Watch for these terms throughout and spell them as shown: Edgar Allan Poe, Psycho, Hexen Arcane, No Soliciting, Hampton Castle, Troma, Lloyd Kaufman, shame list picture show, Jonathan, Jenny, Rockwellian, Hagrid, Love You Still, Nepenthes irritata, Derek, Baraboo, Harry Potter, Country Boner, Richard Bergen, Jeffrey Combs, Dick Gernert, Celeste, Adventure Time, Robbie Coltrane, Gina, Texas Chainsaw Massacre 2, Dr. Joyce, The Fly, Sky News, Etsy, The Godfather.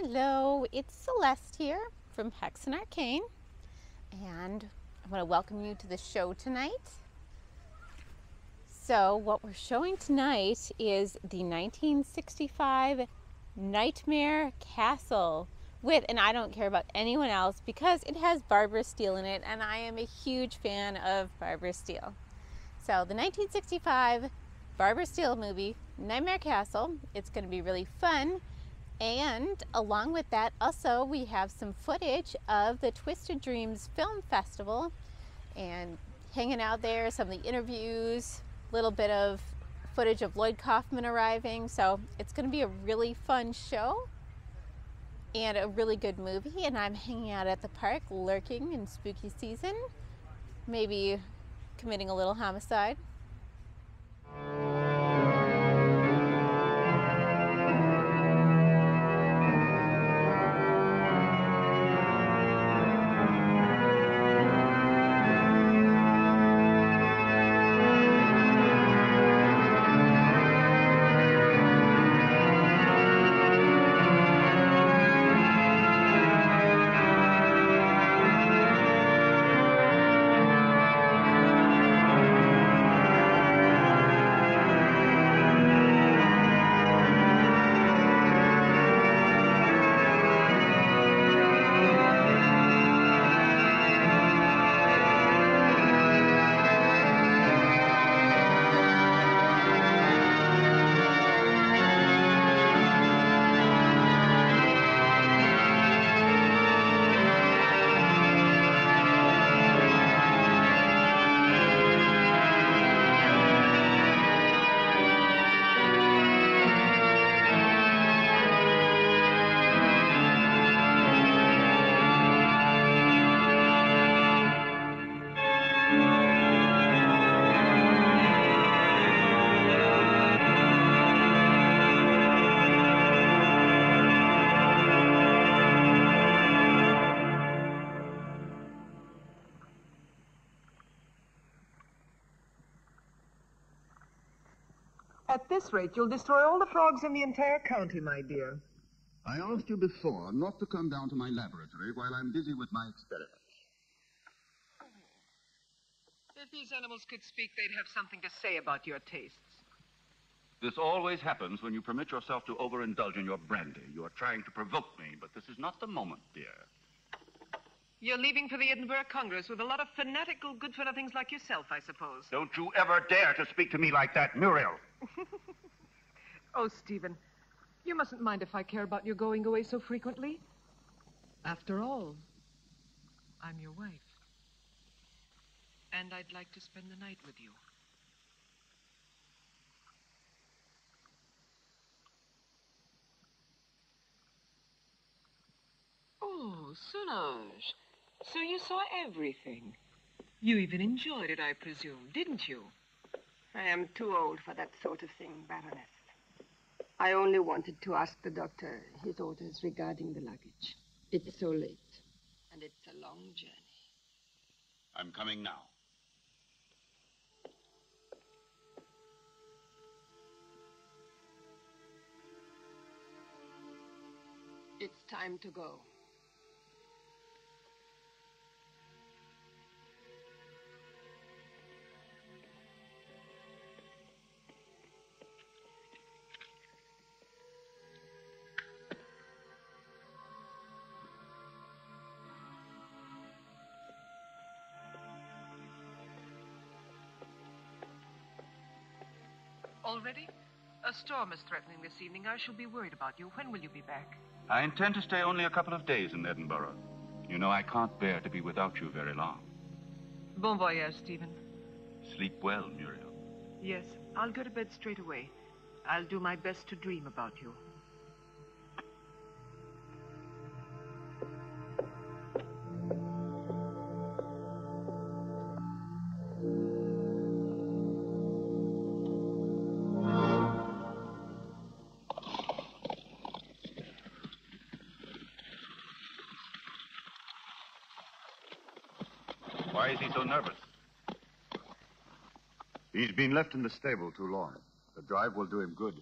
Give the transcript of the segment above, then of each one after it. Hello, it's Celeste here from Hex and Arcane, and I want to welcome you to the show tonight. So what we're showing tonight is the 1965 Nightmare Castle with, and I don't care about anyone else because it has Barbara Steele in it, and I am a huge fan of Barbara Steele. So the 1965 Barbara Steele movie, Nightmare Castle, it's going to be really fun. And along with that, also, we have some footage of the Twisted Dreams Film Festival and hanging out there, some of the interviews, a little bit of footage of Lloyd Kaufman arriving. So it's going to be a really fun show and a really good movie. And I'm hanging out at the park, lurking in spooky season, maybe committing a little homicide. At this rate, you'll destroy all the frogs in the entire county, my dear. I asked you before not to come down to my laboratory while I'm busy with my experiments. If these animals could speak, they'd have something to say about your tastes. This always happens when you permit yourself to overindulge in your brandy. You are trying to provoke me, but this is not the moment, dear. You're leaving for the Edinburgh Congress with a lot of fanatical good-for-nothings like yourself, I suppose. Don't you ever dare to speak to me like that, Muriel. Oh, Stephen, you mustn't mind if I care about your going away so frequently. After all, I'm your wife. And I'd like to spend the night with you. Oh, Solange, so you saw everything. You even enjoyed it, I presume, didn't you? I am too old for that sort of thing, Baroness. I only wanted to ask the doctor his orders regarding the luggage. It's so late, and it's a long journey. I'm coming now. It's time to go. Already? A storm is threatening this evening. I shall be worried about you. When will you be back? I intend to stay only a couple of days in Edinburgh. You know, I can't bear to be without you very long. Bon voyage, Stephen. Sleep well, Muriel. Yes, I'll go to bed straight away. I'll do my best to dream about you. Why is he so nervous? He's been left in the stable too long. The drive will do him good.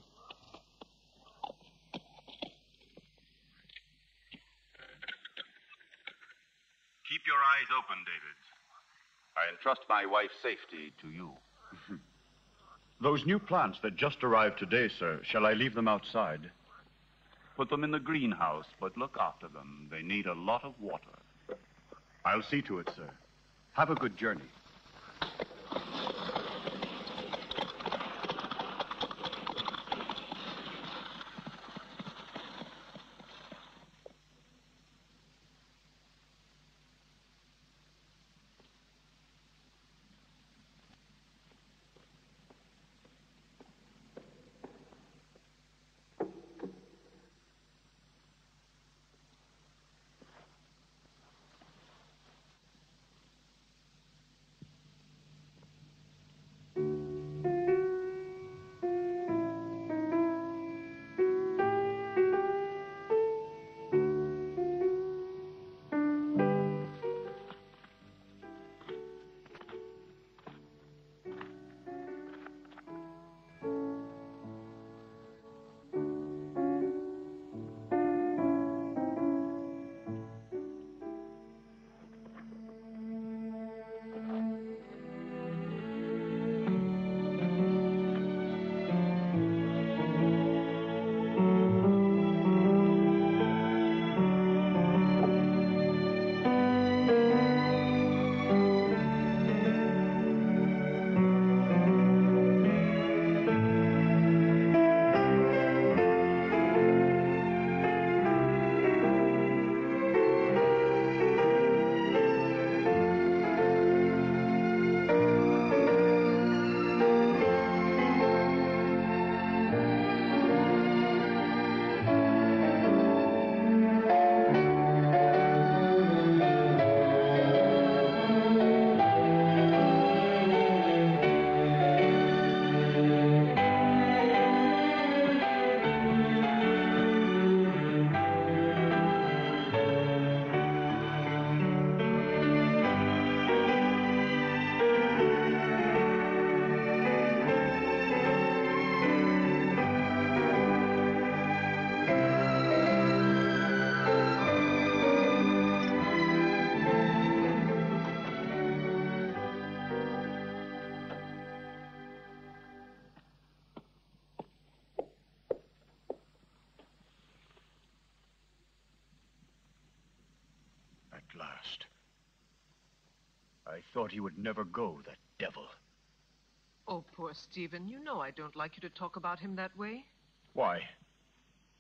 eyes open, David. I entrust my wife's safety to you. Those new plants that just arrived today, sir, shall I leave them outside? Put them in the greenhouse, but look after them. They need a lot of water. I'll see to it, sir. Have a good journey. I thought he would never go, that devil. Oh, poor Stephen. You know I don't like you to talk about him that way. Why?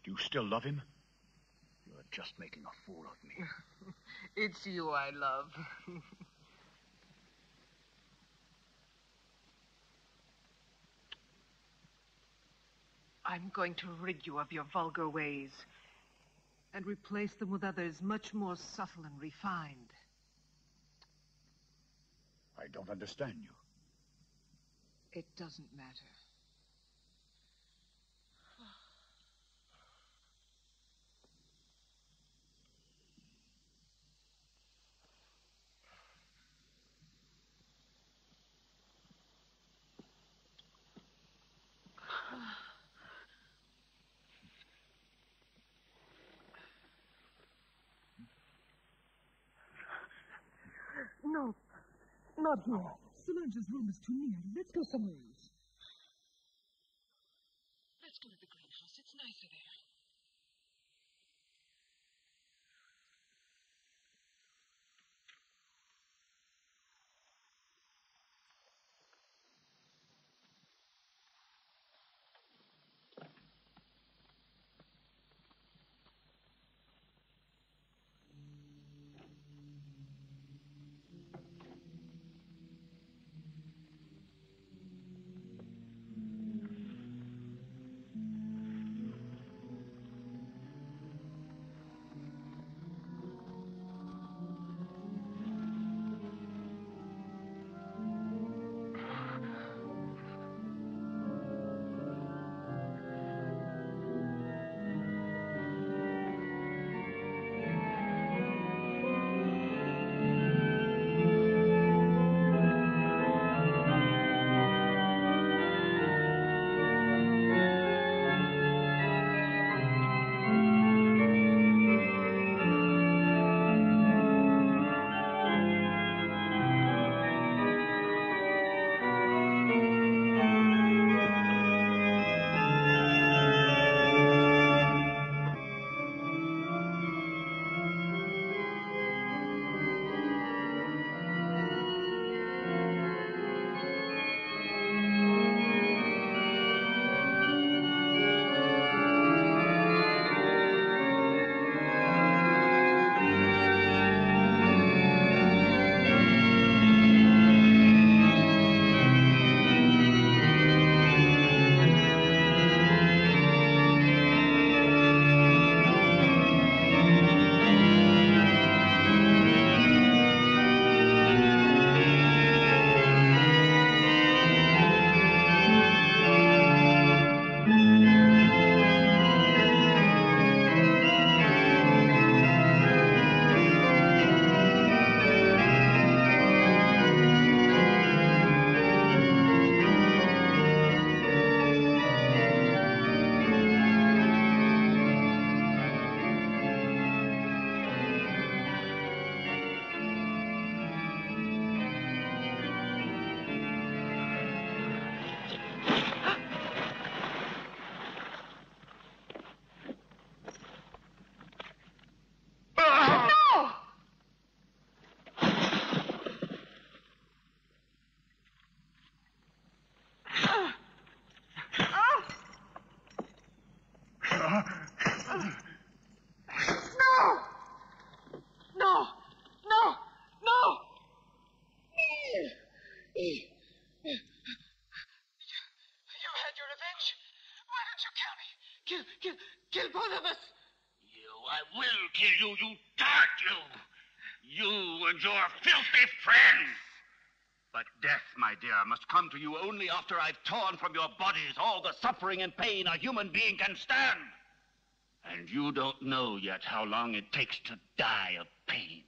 Do you still love him? You're just making a fool of me. It's you I love. I'm going to rid you of your vulgar ways and replace them with others much more subtle and refined. I don't understand you. It doesn't matter. No. Not here. Oh. Solange's room is too near. Let's go somewhere else. Let's go to the greenhouse. It's nicer there. Kill both of us. I will kill you, you dog, you. You and your filthy friends. But death, my dear, must come to you only after I've torn from your bodies all the suffering and pain a human being can stand. And you don't know yet how long it takes to die of pain.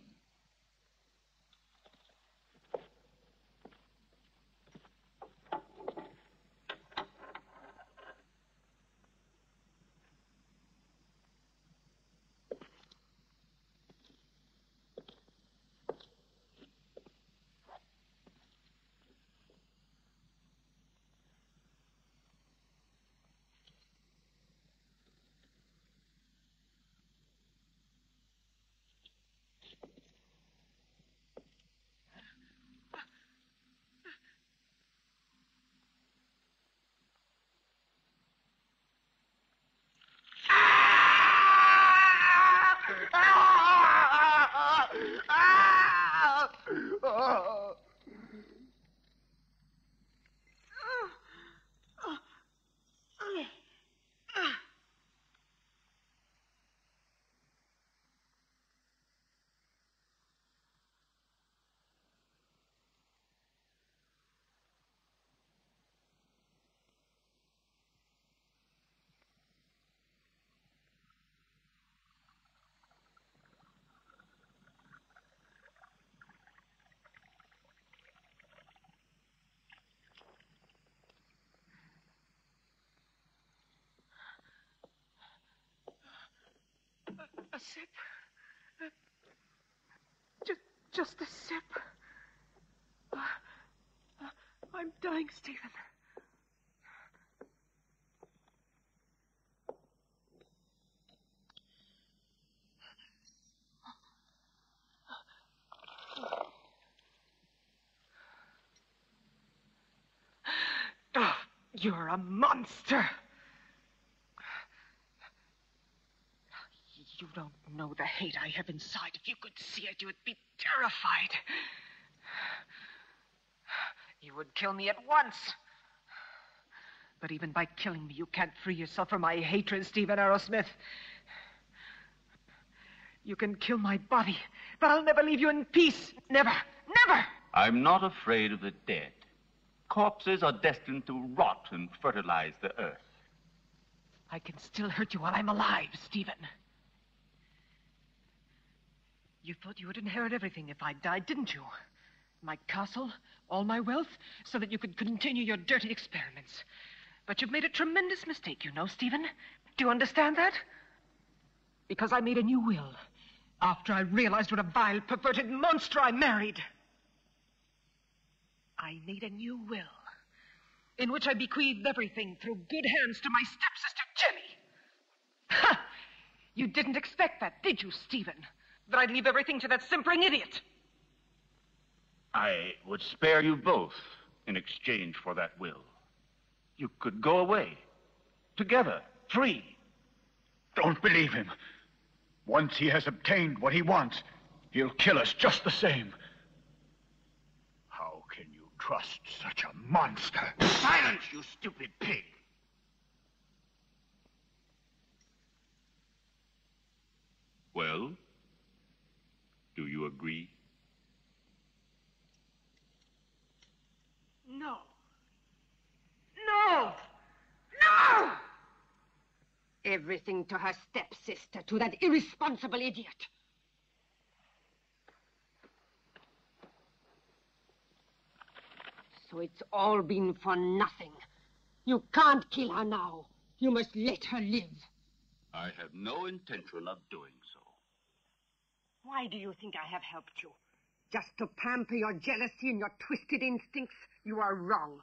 A sip. Just a sip. I'm dying, Stephen. Oh, you're a monster. You don't know the hate I have inside. If you could see it, you would be terrified. You would kill me at once. But even by killing me, you can't free yourself from my hatred, Stephen Arrowsmith. You can kill my body, but I'll never leave you in peace. Never, never! I'm not afraid of the dead. Corpses are destined to rot and fertilize the earth. I can still hurt you while I'm alive, Stephen. You thought you would inherit everything if I died, didn't you? My castle, all my wealth, so that you could continue your dirty experiments. But you've made a tremendous mistake, you know, Stephen. Do you understand that? Because I made a new will after I realized what a vile, perverted monster I married. I made a new will in which I bequeathed everything through good hands to my stepsister, Jenny. Ha! You didn't expect that, did you, Stephen? That I'd leave everything to that simpering idiot. I would spare you both in exchange for that will. You could go away. Together. Free. Don't believe him. Once he has obtained what he wants, he'll kill us just the same. How can you trust such a monster? Silence, you stupid pig! Well? Do you agree? No. No! No! Everything to her stepsister, to that irresponsible idiot. So it's all been for nothing. You can't kill her now. You must let her live. I have no intention of doing so. Why do you think I have helped you? Just to pamper your jealousy and your twisted instincts? You are wrong.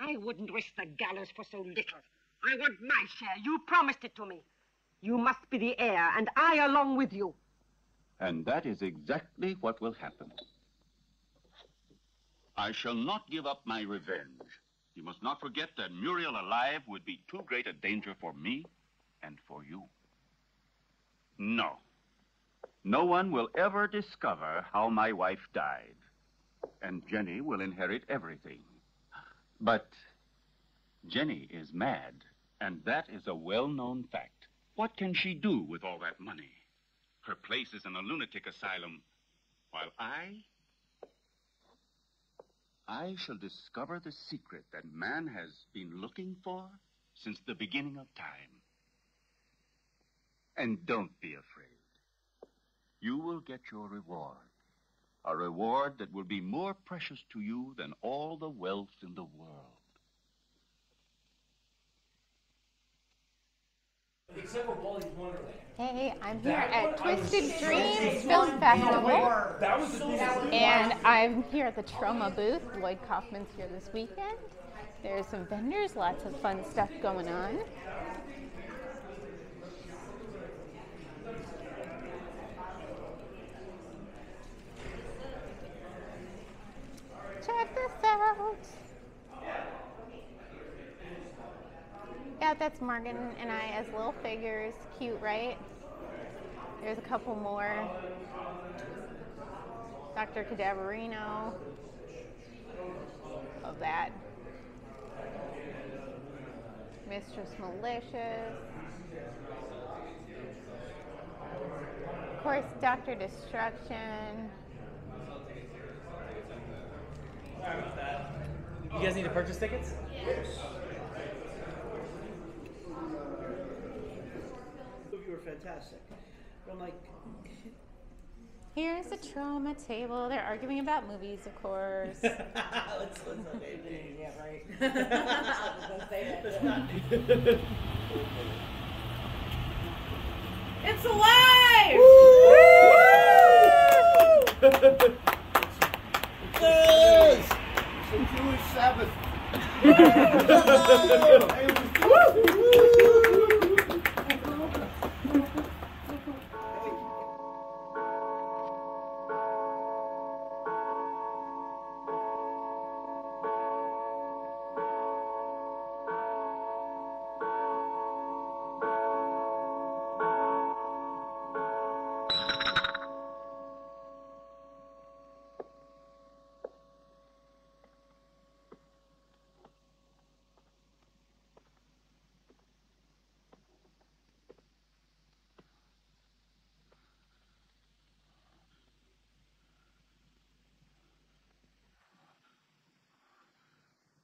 I wouldn't risk the gallows for so little. I want my share. You promised it to me. You must be the heir, and I along with you. And that is exactly what will happen. I shall not give up my revenge. You must not forget that Muriel alive would be too great a danger for me and for you. No. No one will ever discover how my wife died. And Jenny will inherit everything. But Jenny is mad. And that is a well-known fact. What can she do with all that money? Her place is in a lunatic asylum, while I shall discover the secret that man has been looking for since the beginning of time. And don't be afraid. You will get your reward, a reward that will be more precious to you than all the wealth in the world. Except for Wally's Wonderland. Hey, I'm here at Twisted Dreams Film Festival. And I'm here at the Troma booth. Lloyd Kaufman's here this weekend. There's some vendors, lots of fun stuff going on. Check this out. Yeah, that's Morgan and I as little figures. Cute, right? There's a couple more. Dr. Cadaverino. Love that. Mistress Malicious. Of course, Dr. Destruction. Sorry about that. You guys need to purchase tickets? Yes. You were fantastic. But I'm like, here's the Troma table. They're arguing about movies, of course. Let's look at it. Yeah, right. I was gonna say that. It's alive! Woo! Woo! Yes! It's a Jewish Sabbath.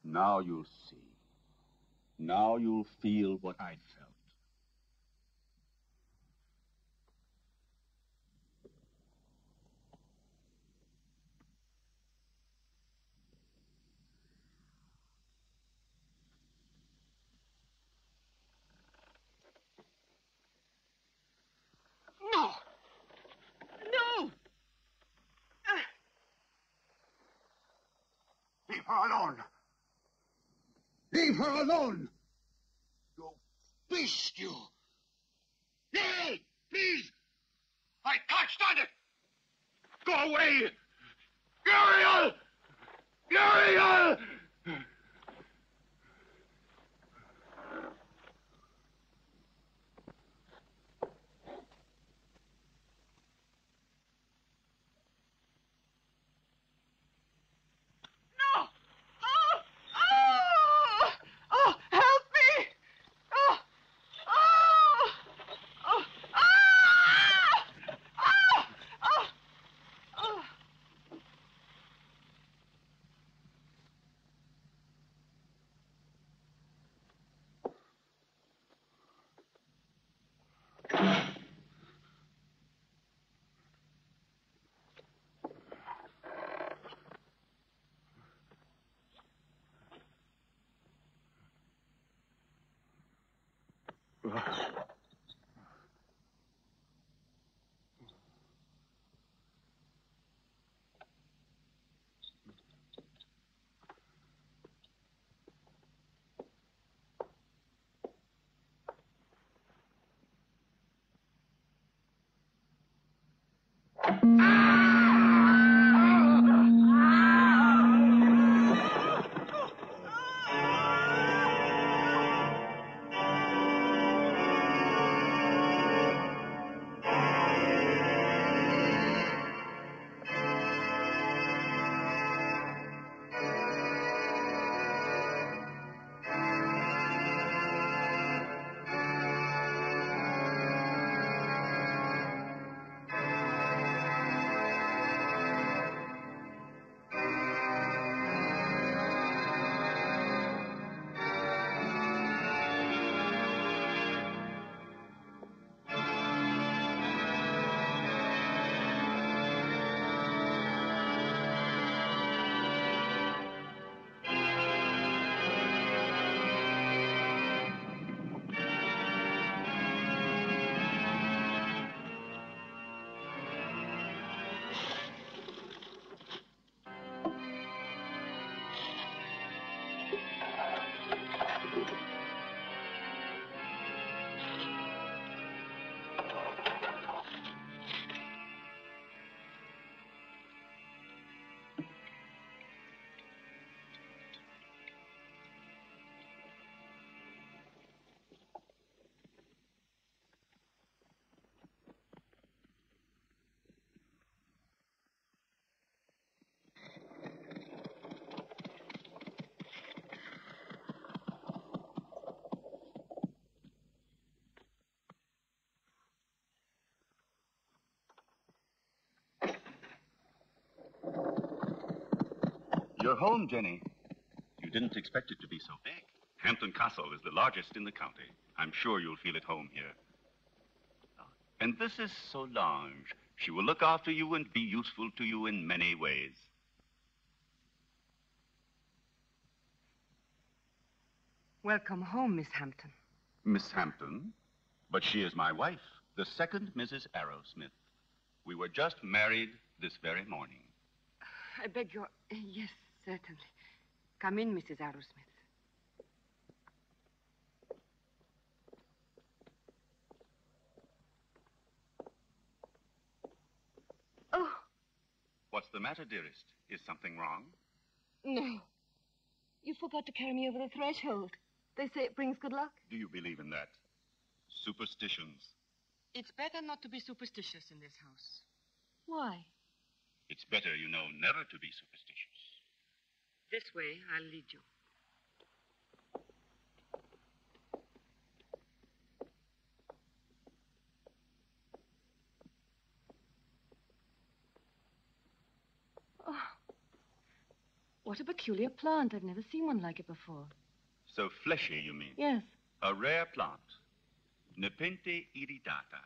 Now you'll see. Now you'll feel what I felt. Leave her alone! You beast, you! Nay, please! I can't stand it! Go away! Muriel! Muriel! You're home, Jenny. You didn't expect it to be so big. Hampton Castle is the largest in the county. I'm sure you'll feel at home here. And this is Solange. She will look after you and be useful to you in many ways. Welcome home, Miss Hampton. Miss Hampton? But she is my wife, the second Mrs. Arrowsmith. We were just married this very morning. I beg your... Yes, certainly. Come in, Mrs. Arrowsmith. Oh. What's the matter, dearest? Is something wrong? No. You forgot to carry me over the threshold. They say it brings good luck. Do you believe in that? Superstitions. It's better not to be superstitious in this house. Why? It's better, you know, never to be superstitious. This way, I'll lead you. Oh, what a peculiar plant. I've never seen one like it before. So fleshy, you mean? Yes. A rare plant. Nepenthes irritata.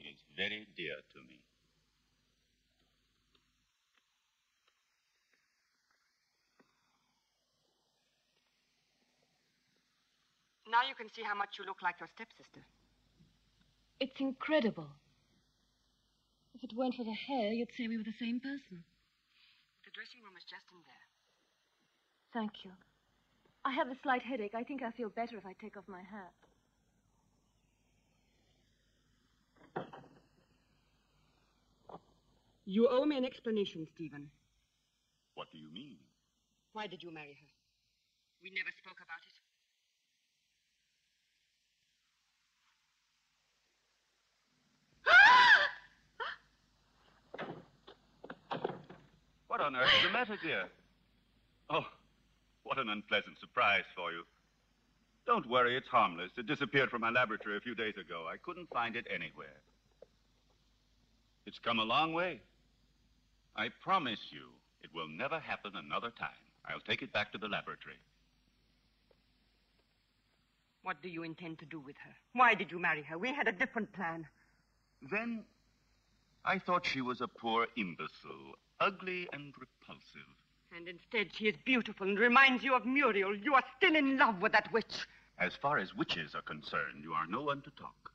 It is very dear to me. Now you can see how much you look like your stepsister. It's incredible. If it weren't for the hair, you'd say we were the same person. The dressing room is just in there. Thank you. I have a slight headache. I think I feel better if I take off my hat. You owe me an explanation, Stephen. What do you mean? Why did you marry her? We never spoke about it. What on earth is the matter, dear? Oh, what an unpleasant surprise for you. Don't worry, it's harmless. It disappeared from my laboratory a few days ago. I couldn't find it anywhere. It's come a long way. I promise you, it will never happen another time. I'll take it back to the laboratory. What do you intend to do with her? Why did you marry her? We had a different plan. Then, I thought she was a poor imbecile. Ugly and repulsive. And instead, she is beautiful and reminds you of Muriel. You are still in love with that witch. As far as witches are concerned, you are no one to talk.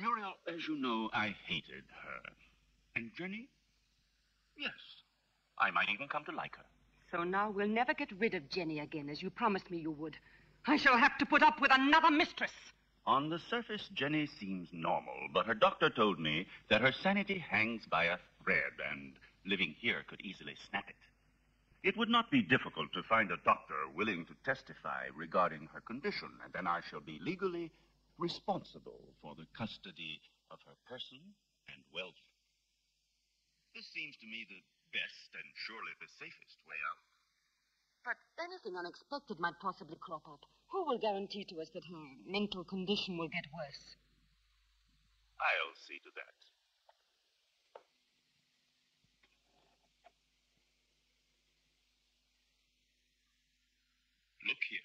Muriel, as you know, I hated her. And Jenny? Yes. I might even come to like her. So now we'll never get rid of Jenny again, as you promised me you would. I shall have to put up with another mistress. On the surface, Jenny seems normal, but her doctor told me that her sanity hangs by a thread and... living here could easily snap it. It would not be difficult to find a doctor willing to testify regarding her condition, and then I shall be legally responsible for the custody of her person and wealth. This seems to me the best and surely the safest way out. But anything unexpected might possibly crop up. Who will guarantee to us that her mental condition will get worse? I'll see to that. Look here.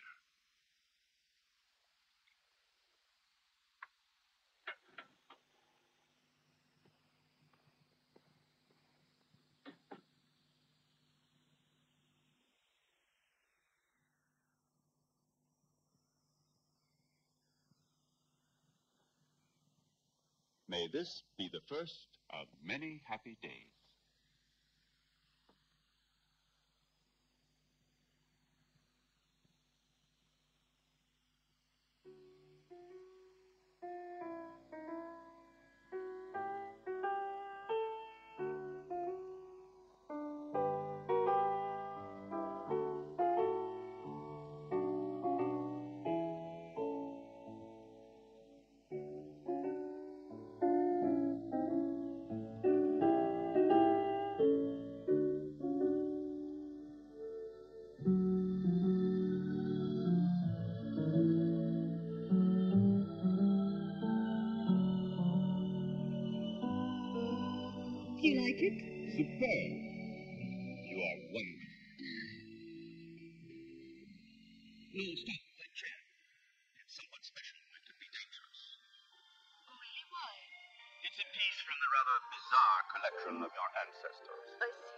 May this be the first of many happy days. You like it? Superb. You are wonderful. piece from the rather bizarre collection of your ancestors. I see.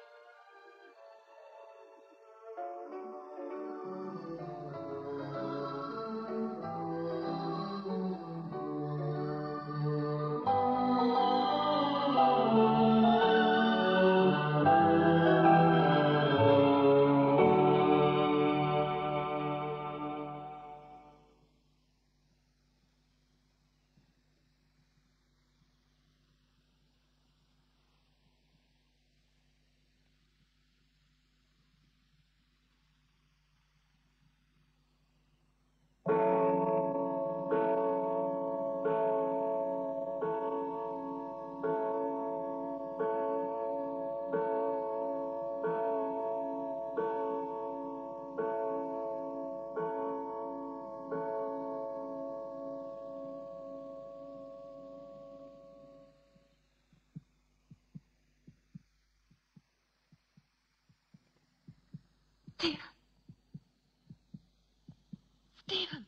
Stephen!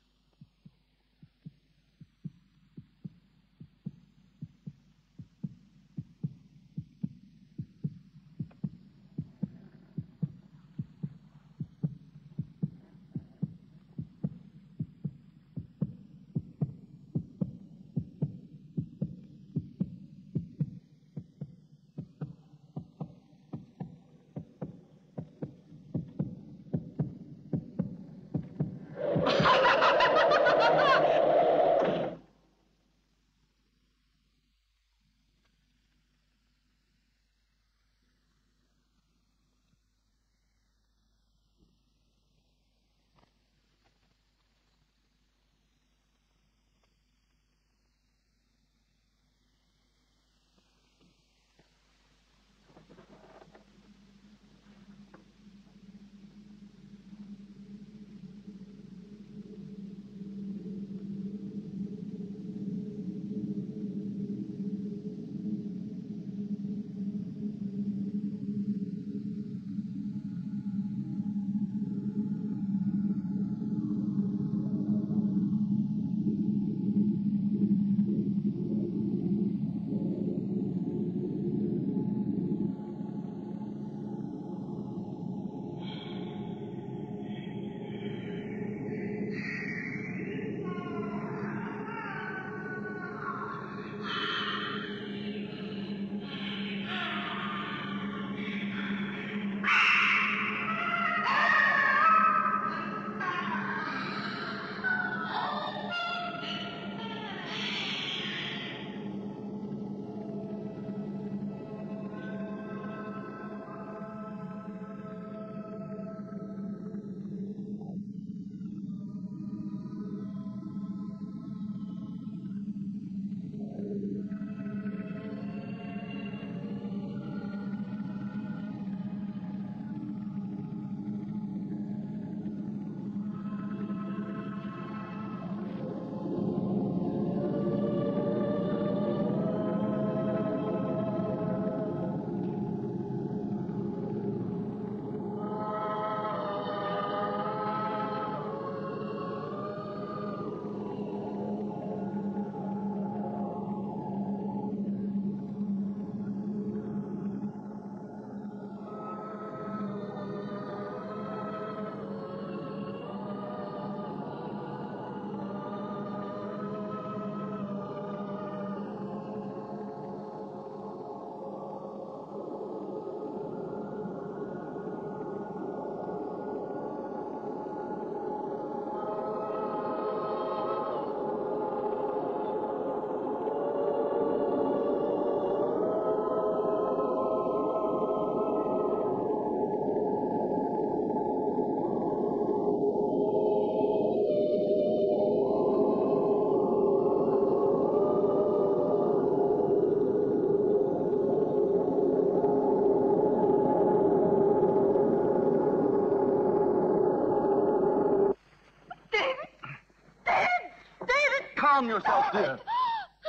Calm yourself, dear.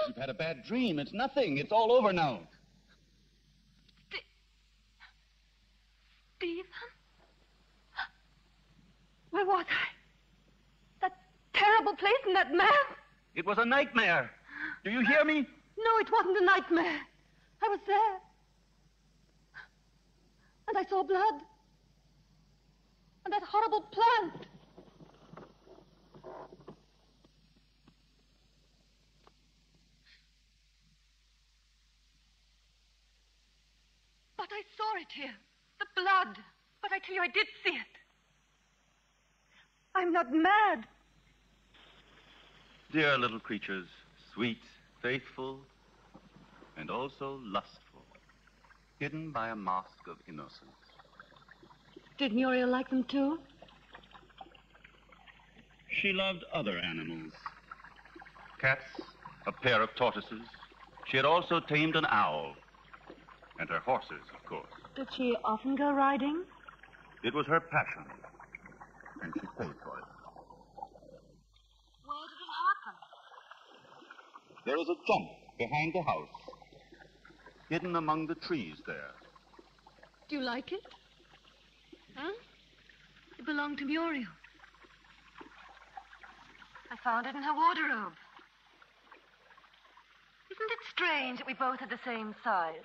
You've had a bad dream. It's nothing. It's all over now. Stephen? Where was I? That terrible place and that man? It was a nightmare. Do you hear me? No, it wasn't a nightmare. I was there. And I saw blood. And that horrible plant. But I saw it here. The blood. But I tell you, I did see it. I'm not mad. Dear little creatures, sweet, faithful, and also lustful, hidden by a mask of innocence. Did Muriel like them too? She loved other animals. Cats, a pair of tortoises. She had also tamed an owl. And her horses, of course. Did she often go riding? It was her passion. And she paid for it. Where did it happen? There is a jump behind the house. Hidden among the trees there. Do you like it? Huh? It belonged to Muriel. I found it in her wardrobe. Isn't it strange that we both are the same size?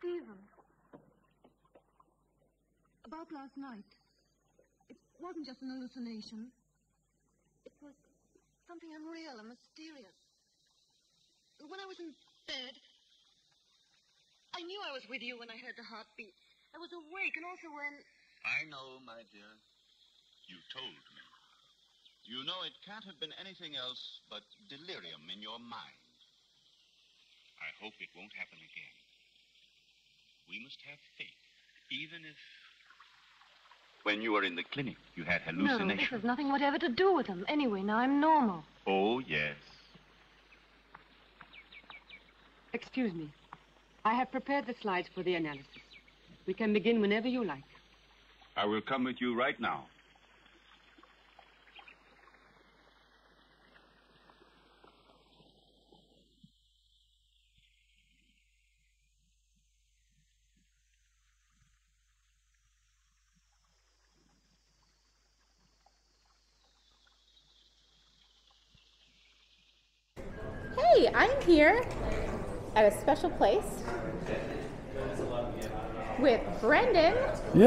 Stephen, about last night, it wasn't just an hallucination. It was something unreal and mysterious. When I was in bed, I knew I was with you when I heard the heartbeat. I was awake, and also when... I know, my dear. You told me. You know it can't have been anything else but delirium in your mind. I hope it won't happen again. We must have faith, even if... When you were in the clinic, you had hallucinations. No, this has nothing whatever to do with them. Anyway, now I'm normal. Oh, yes. Excuse me. I have prepared the slides for the analysis. We can begin whenever you like. I will come with you right now. I'm here at a special place with Brendan from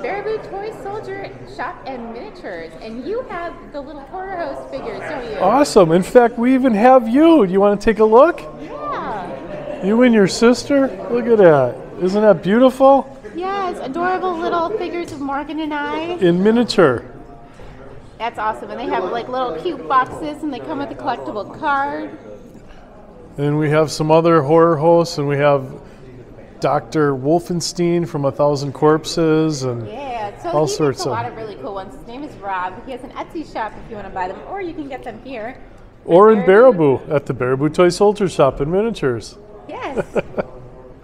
Baraboo Toy Soldier Shop and Miniatures. And you have the little horror host figures, don't you? Awesome. In fact, we even have you. Do you want to take a look? Yeah. You and your sister? Look at that. Isn't that beautiful? Yes, adorable little figures of Morgan and I. In miniature. That's awesome. And they have like little cute boxes, and they come with a collectible card. And we have some other horror hosts, and we have Dr. Wolfenstein from A Thousand Corpses, and all sorts of. Yeah, so he makes a lot of really cool ones. His name is Rob. He has an Etsy shop if you want to buy them, or you can get them here. Or in Baraboo, at the Baraboo Toy Soldier Shop and Miniatures. Yes.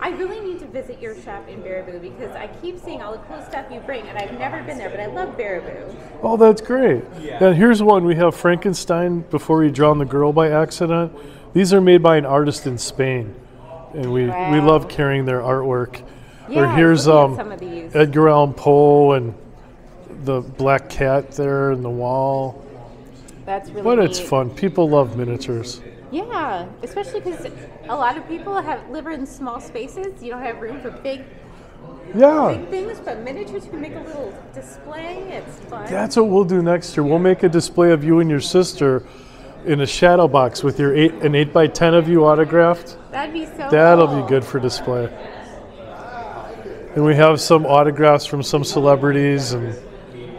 I really need to visit your shop in Baraboo because I keep seeing all the cool stuff you bring, and I've never been there, but I love Baraboo. Oh, that's great. Yeah. And here's one. We have Frankenstein Before He Drowned the Girl by Accident. These are made by an artist in Spain, and we love carrying their artwork. Yeah, or here's some of these. Edgar Allan Poe and the black cat there in the wall. That's really neat. It's fun. People love miniatures. Yeah, especially because a lot of people live in small spaces. You don't have room for big things, but miniatures, you can make a little display. It's fun. That's what we'll do next year. We'll make a display of you and your sister in a shadow box with your an 8x10 of you autographed. That'd be so cool. That'll be good for display. And we have some autographs from some celebrities. And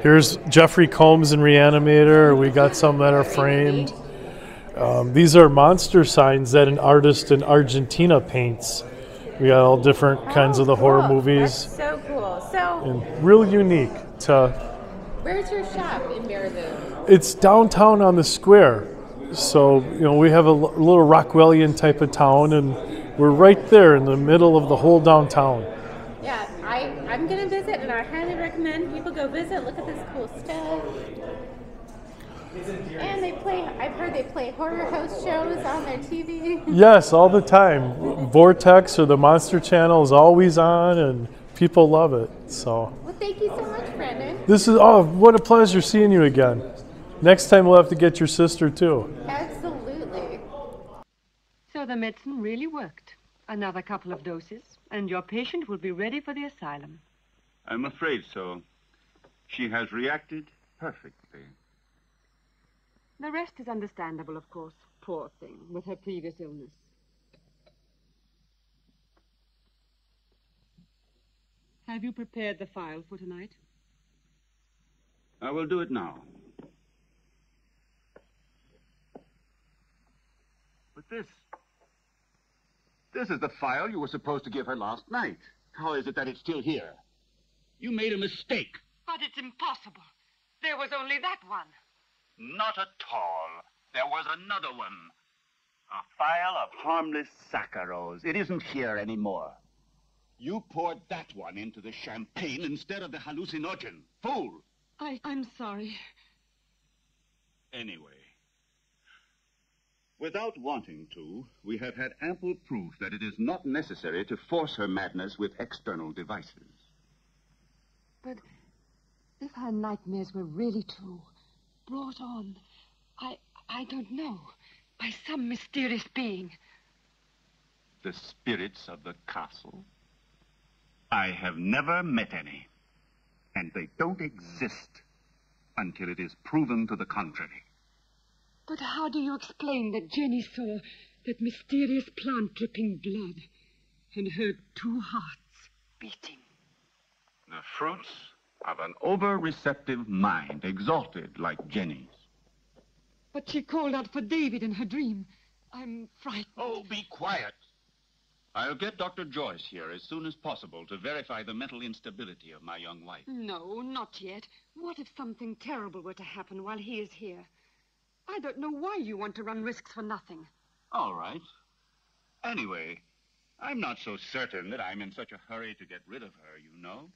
here's Jeffrey Combs and Reanimator. We got some that are framed. These are monster signs that an artist in Argentina paints. We got all different kinds of the horror movies. That's so cool. So and real unique to... Where's your shop in Baraboo? It's downtown on the square. So, you know, we have a little Rockwellian type of town, and we're right there in the middle of the whole downtown. Yeah, I'm going to visit, and I highly recommend people go visit. Look at this cool stuff. It's endearing. And they play, I've heard they play horror host shows on their TV. Yes, all the time. Vortex or the Monster Channel is always on, and people love it. So. Well, thank you so much, Brendan. This is, oh, what a pleasure seeing you again. Next time we'll have to get your sister too. Absolutely. So the medicine really worked. Another couple of doses, and your patient will be ready for the asylum. I'm afraid so. She has reacted perfectly. The rest is understandable, of course. Poor thing, with her previous illness. Have you prepared the file for tonight? I will do it now. But this is the file you were supposed to give her last night. How is it that it's still here? You made a mistake. But it's impossible. There was only that one. Not at all. There was another one. A file of harmless saccharose. It isn't here anymore. You poured that one into the champagne instead of the hallucinogen. Fool! I'm sorry. Anyway, without wanting to, we have had ample proof that it is not necessary to force her madness with external devices. But if her nightmares were really true, brought on, I don't know, by some mysterious being. The spirits of the castle? I have never met any. And they don't exist until it is proven to the contrary. But how do you explain that Jenny saw that mysterious plant dripping blood and heard two hearts beating? The fruits of an over-receptive mind, exalted like Jenny's. But she called out for David in her dream. I'm frightened. Oh, be quiet. I'll get Dr. Joyce here as soon as possible to verify the mental instability of my young wife. No, not yet. What if something terrible were to happen while he is here? I don't know why you want to run risks for nothing. All right. Anyway, I'm not so certain that I'm in such a hurry to get rid of her, you know.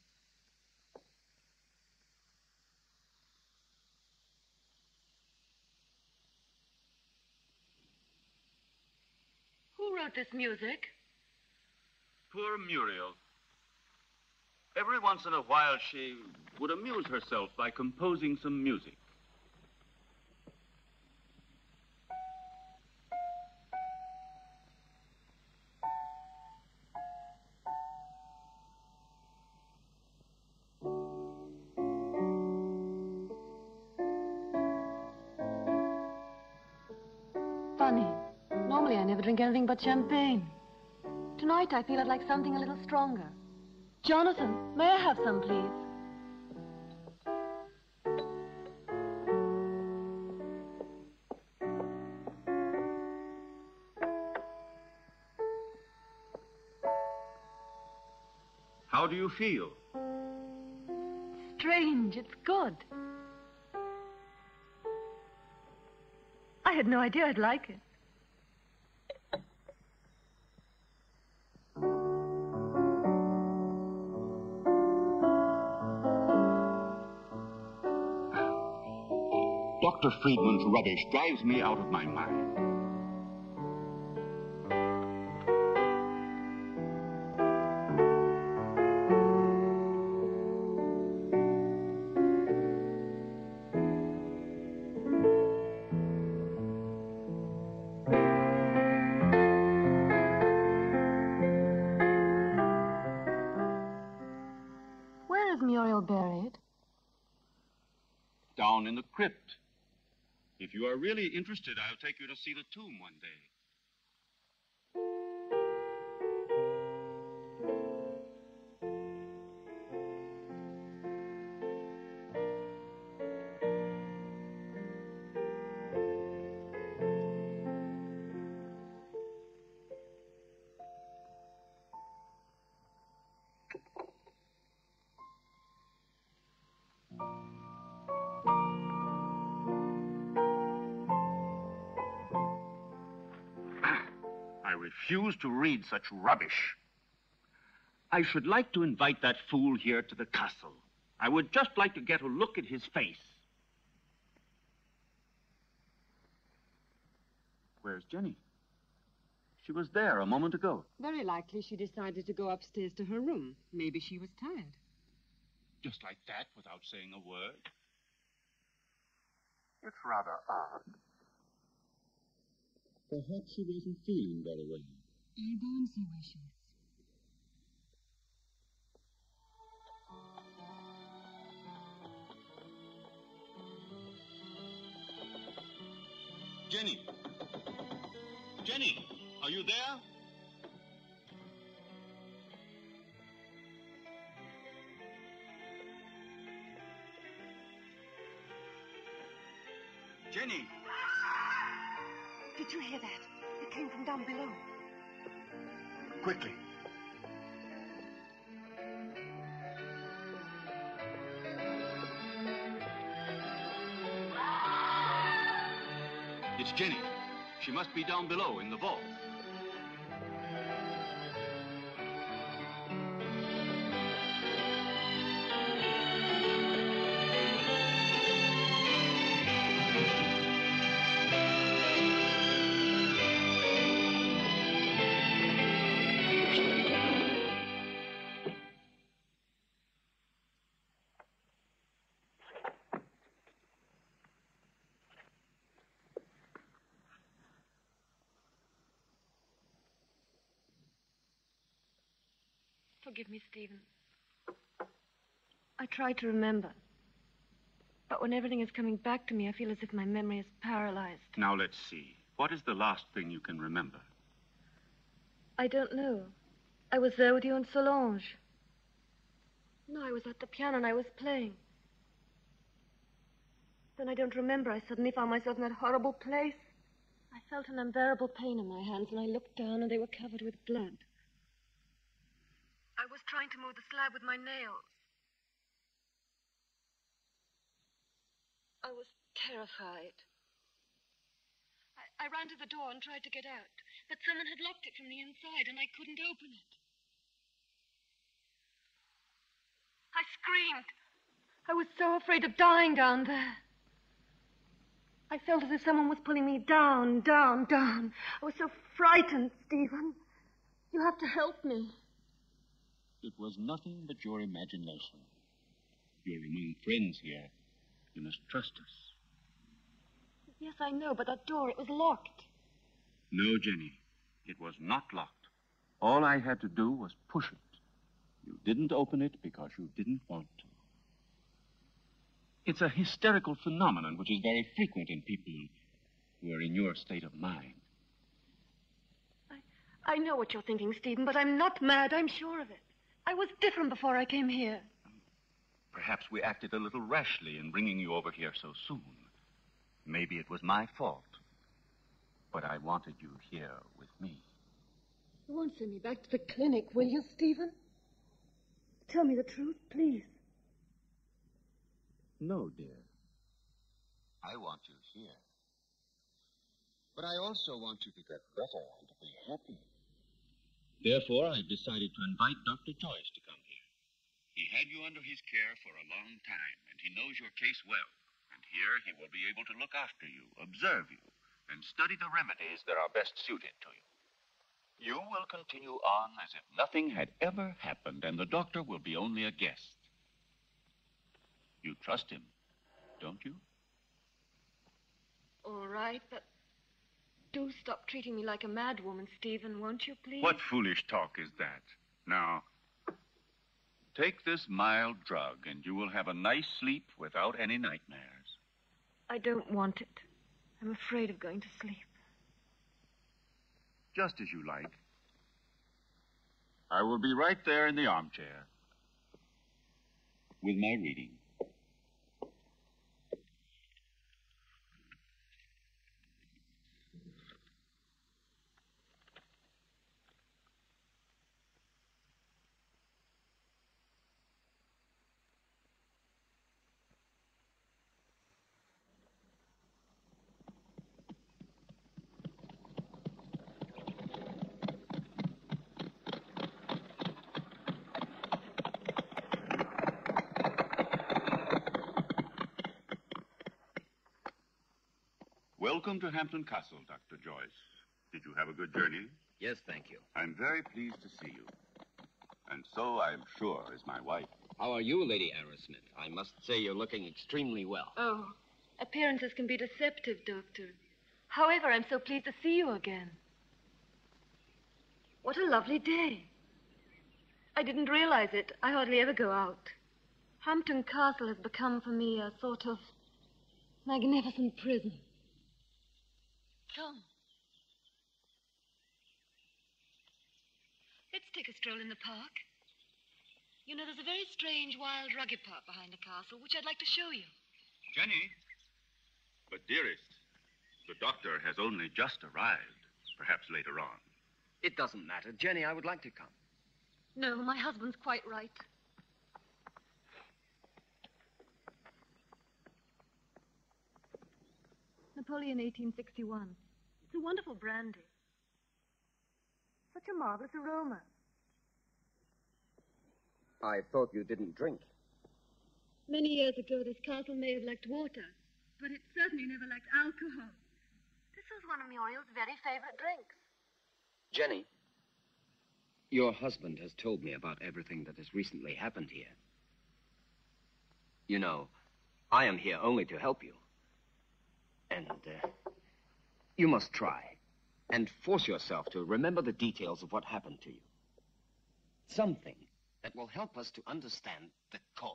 Who wrote this music? Poor Muriel. Every once in a while she would amuse herself by composing some music. Funny. Normally I never drink anything but champagne. Tonight, I feel I'd like something a little stronger. Jonathan, may I have some, please? How do you feel? Strange, it's good. I had no idea I'd like it. Dr. Friedman's rubbish drives me out of my mind. Where is Muriel buried? Down in the crypt. If you are really interested, I'll take you to see the tomb one day. I refuse to read such rubbish. I should like to invite that fool here to the castle. I would just like to get a look at his face. Where's Jenny? She was there a moment ago. Very likely she decided to go upstairs to her room. Maybe she was tired. Just like that, without saying a word? It's rather odd. Perhaps she wasn't feeling very well. I don't see where she is. Jenny! Jenny! Are you there? Jenny! Did you hear that? It came from down below. Quickly. It's Jenny. She must be down below in the vault. Forgive me, Stephen. I try to remember. But when everything is coming back to me, I feel as if my memory is paralyzed. Now, let's see. What is the last thing you can remember? I don't know. I was there with you and Solange. No, I was at the piano and I was playing. Then I don't remember. I suddenly found myself in that horrible place. I felt an unbearable pain in my hands, and I looked down and they were covered with blood. I was trying to move the slab with my nails. I was terrified. I ran to the door and tried to get out, but someone had locked it from the inside and I couldn't open it. I screamed. I was so afraid of dying down there. I felt as if someone was pulling me down, down, down. I was so frightened, Stephen. You have to help me. It was nothing but your imagination. You're among friends here. You must trust us. Yes, I know, but that door, it was locked. No, Jenny, it was not locked. All I had to do was push it. You didn't open it because you didn't want to. It's a hysterical phenomenon which is very frequent in people who are in your state of mind. I know what you're thinking, Stephen, but I'm not mad. I'm sure of it. I was different before I came here. Perhaps we acted a little rashly in bringing you over here so soon. Maybe it was my fault. But I wanted you here with me. You won't send me back to the clinic, will you, Stephen? Tell me the truth, please. No, dear. I want you here. But I also want you to get better and to be happy. Therefore, I've decided to invite Dr. Joyce to come here. He had you under his care for a long time, and he knows your case well. And here he will be able to look after you, observe you, and study the remedies that are best suited to you. You will continue on as if nothing had ever happened, and the doctor will be only a guest. You trust him, don't you? All right, but... do stop treating me like a madwoman, Stephen, won't you, please? What foolish talk is that? Now, take this mild drug and you will have a nice sleep without any nightmares. I don't want it. I'm afraid of going to sleep. Just as you like. I will be right there in the armchair. With my reading. Welcome to Hampton Castle, Dr. Joyce. Did you have a good journey? Yes, thank you. I'm very pleased to see you. And so, I'm sure, is my wife. How are you, Lady Arrowsmith? I must say you're looking extremely well. Oh, appearances can be deceptive, Doctor. However, I'm so pleased to see you again. What a lovely day. I didn't realize it. I hardly ever go out. Hampton Castle has become for me a sort of magnificent prison. Come. Let's take a stroll in the park. You know, there's a very strange wild rugged part behind the castle, which I'd like to show you. Jenny? But, dearest, the doctor has only just arrived. Perhaps later on. It doesn't matter. Jenny, I would like to come. No, my husband's quite right. Napoleon 1861. It's a wonderful brandy. Such a marvelous aroma. I thought you didn't drink. Many years ago, this castle may have lacked water, but it certainly never lacked alcohol. This was one of Muriel's very favorite drinks. Jenny, your husband has told me about everything that has recently happened here. You know, I am here only to help you. And you must try and force yourself to remember the details of what happened to you. Something that will help us to understand the cause.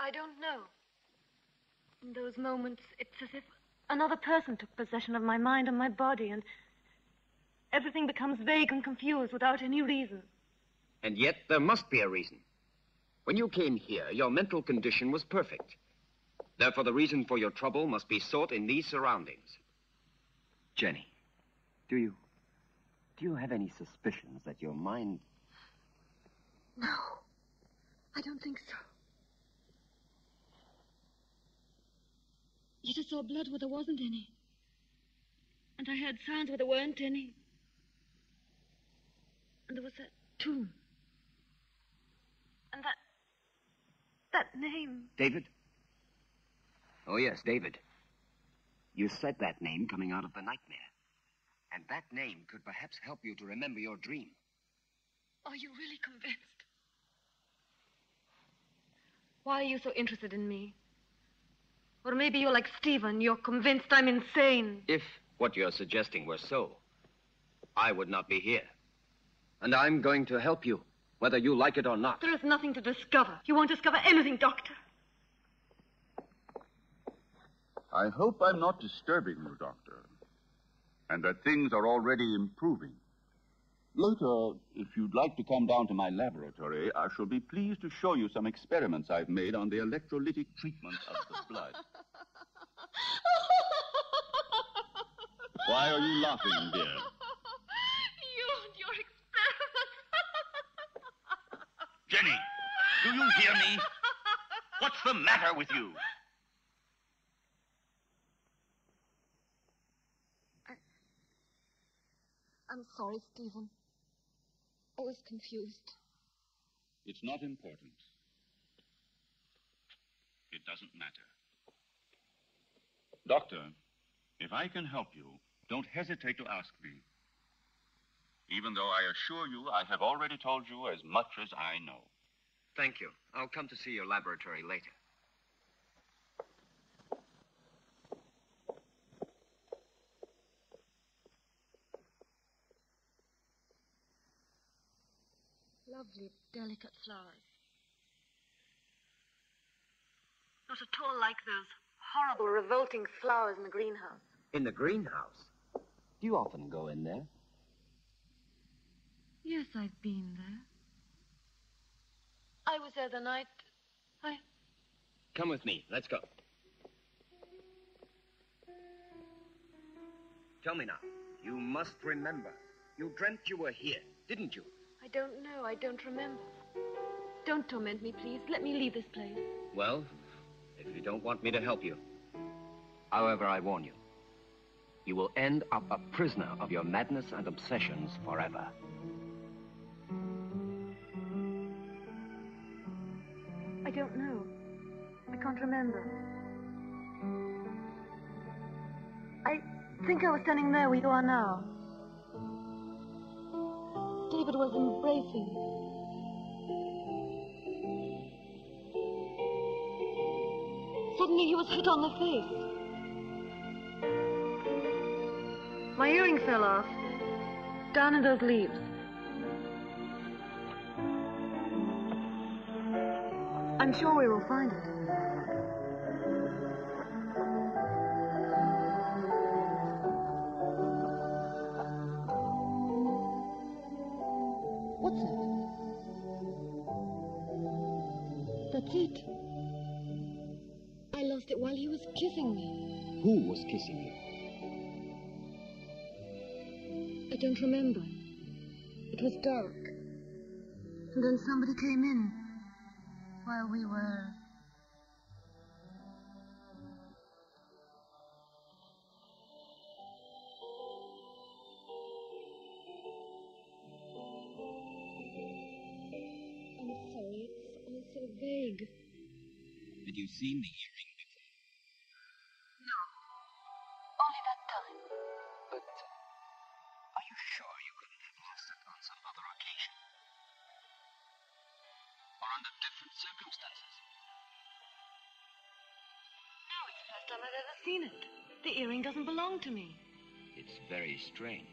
I don't know. In those moments, it's as if another person took possession of my mind and my body, and everything becomes vague and confused without any reason. And yet, there must be a reason. When you came here, your mental condition was perfect. Therefore, the reason for your trouble must be sought in these surroundings. Jenny, do you have any suspicions that your mind... No, I don't think so. Yet I saw blood where there wasn't any. And I heard sounds where there weren't any. And there was that tomb. And that name. David? Oh, yes, David. You said that name coming out of the nightmare. And that name could perhaps help you to remember your dream. Are you really convinced? Why are you so interested in me? Or maybe you're like Stephen. You're convinced I'm insane. If what you're suggesting were so, I would not be here. And I'm going to help you, whether you like it or not. There is nothing to discover. You won't discover anything, Doctor. I hope I'm not disturbing you, Doctor. And that things are already improving. Later, if you'd like to come down to my laboratory, I shall be pleased to show you some experiments I've made on the electrolytic treatment of the blood. Why are you laughing, dear? You and your experiments. Jenny, do you hear me? What's the matter with you? I'm sorry, Stephen. I was confused. It's not important. It doesn't matter. Doctor, if I can help you, don't hesitate to ask me. Even though I assure you I have already told you as much as I know. Thank you. I'll come to see your laboratory later. Lovely, delicate flowers. Not at all like those horrible, revolting flowers in the greenhouse. In the greenhouse? Do you often go in there? Yes, I've been there. I was there the night I... Come with me. Let's go. Tell me now. You must remember. You dreamt you were here, didn't you? I don't know. I don't remember. Don't torment me, please. Let me leave this place. Well, if you don't want me to help you. However, I warn you. You will end up a prisoner of your madness and obsessions forever. don't know. I can't remember. I think I was standing there where you are now. David was embracing me. Suddenly he was hit on the face. My earring fell off. Down in those leaves. I'm sure we will find it. What's that? That's it. I lost it while he was kissing me. Who was kissing you? I don't remember. It was dark. And then somebody came in. While we were... I'm sorry, it's all so vague. Had you seen the earring before? No. Only that time. But are you sure you couldn't have lost it on some other occasion? Or under different circumstances? No, it's the first time I've ever seen it. The earring doesn't belong to me. It's very strange.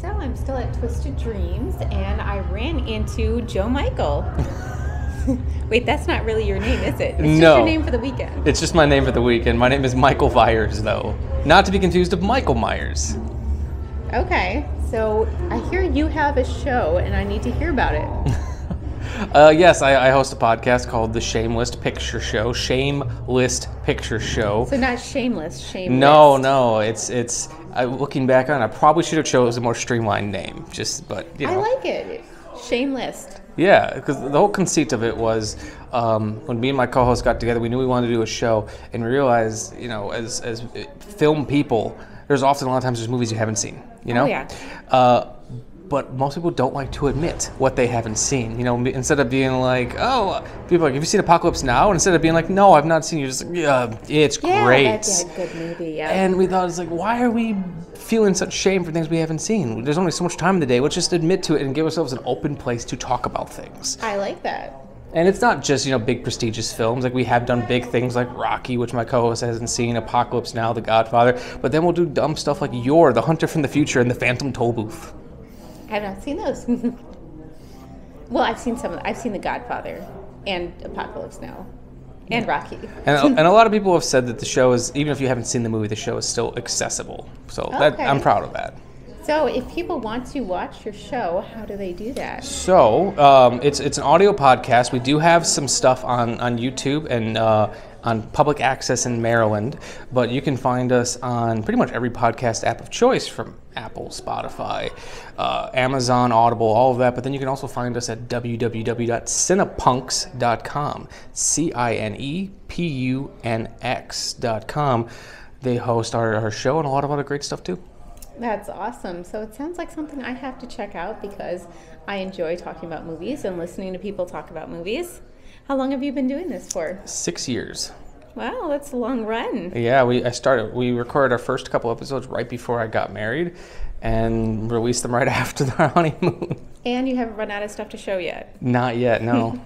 So I'm still at Twisted Dreams, and I ran into Joe Michael. Wait, that's not really your name, is it? It's just your name for the weekend. It's just my name for the weekend. My name is Michael Myers, though. Not to be confused with Michael Myers. Okay, so I hear you have a show, and I need to hear about it. Yes, I host a podcast called The Shameless Picture Show. Shameless Picture Show. So not shameless, shameless. No, no, it's. Looking back on, I probably should have chosen a more streamlined name. Just, but you know. I like it, Shameless. Yeah, because the whole conceit of it was when me and my co-host got together, we knew we wanted to do a show, and we realized, you know, as film people, there's often a lot of times there's movies you haven't seen. You know. Oh, yeah. But most people don't like to admit what they haven't seen. You know, instead of being like, oh, people are like, have you seen Apocalypse Now? And instead of being like, no, I've not seen it, you're just like, yeah, it's great. Yeah, that's a good movie, yeah. And we thought, it's like, why are we feeling such shame for things we haven't seen? There's only so much time in the day. Let's just admit to it and give ourselves an open place to talk about things. I like that. And it's not just, you know, big prestigious films. Like, we have done big things like Rocky, which my co-host hasn't seen, Apocalypse Now, The Godfather. But then we'll do dumb stuff like You're the Hunter from the Future and The Phantom Toll Booth. I've not seen those. Well, I've seen some. I've seen The Godfather and Apocalypse Now and Rocky. And a lot of people have said that the show is, even if you haven't seen the movie, the show is still accessible. So that, I'm proud of that. So if people want to watch your show, how do they do that? So it's an audio podcast. We do have some stuff on YouTube and on public access in Maryland, but you can find us on pretty much every podcast app of choice, from Apple, Spotify, Amazon, Audible, all of that. But then you can also find us at www.cinepunks.com, cinepunx.com. They host our show and a lot of other great stuff too. That's awesome. So it sounds like something I have to check out, because I enjoy talking about movies and listening to people talk about movies. How long have you been doing this for? 6 years. Wow, that's a long run. Yeah, we recorded our first couple episodes right before I got married and released them right after the honeymoon. And you haven't run out of stuff to show yet? Not yet, no.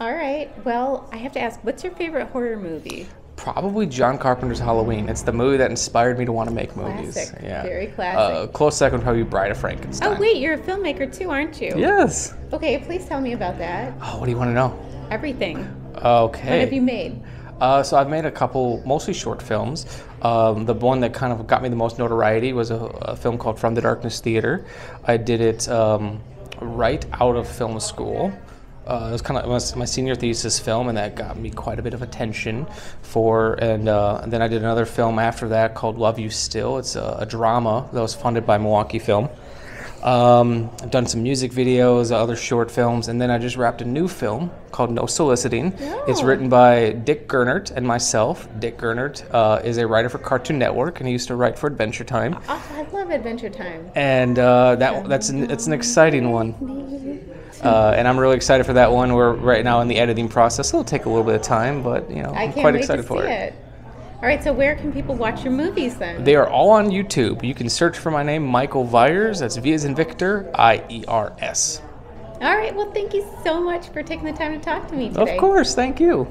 All right, well, I have to ask, what's your favorite horror movie? Probably John Carpenter's Halloween. It's the movie that inspired me to want to make movies. Classic, yeah. Very classic. Close second would probably be Bride of Frankenstein. Oh wait, you're a filmmaker too, aren't you? Yes. Okay, please tell me about that. Oh, what do you want to know? Everything. Okay. What have you made? So I've made a couple, mostly short films. The one that kind of got me the most notoriety was a film called From the Darkness Theater. I did it right out of film school. It was kind of my senior thesis film, and that got me quite a bit of attention for. And then I did another film after that called Love You Still. It's a drama that was funded by Milwaukee Film. I've done some music videos, other short films, and then I just wrapped a new film called No Soliciting. Oh. It's written by Dick Gernert and myself. Dick Gernert is a writer for Cartoon Network, and he used to write for Adventure Time. Oh, I love Adventure Time. And that's an exciting one. And I'm really excited for that one. We're right now in the editing process. It'll take a little bit of time, but you know, I'm quite excited for it. I can't wait to see it. All right, so where can people watch your movies then? They are all on YouTube. You can search for my name, Michael Viers. That's V as in Victor, I-E-R-S. All right, well, thank you so much for taking the time to talk to me today. Of course, thank you.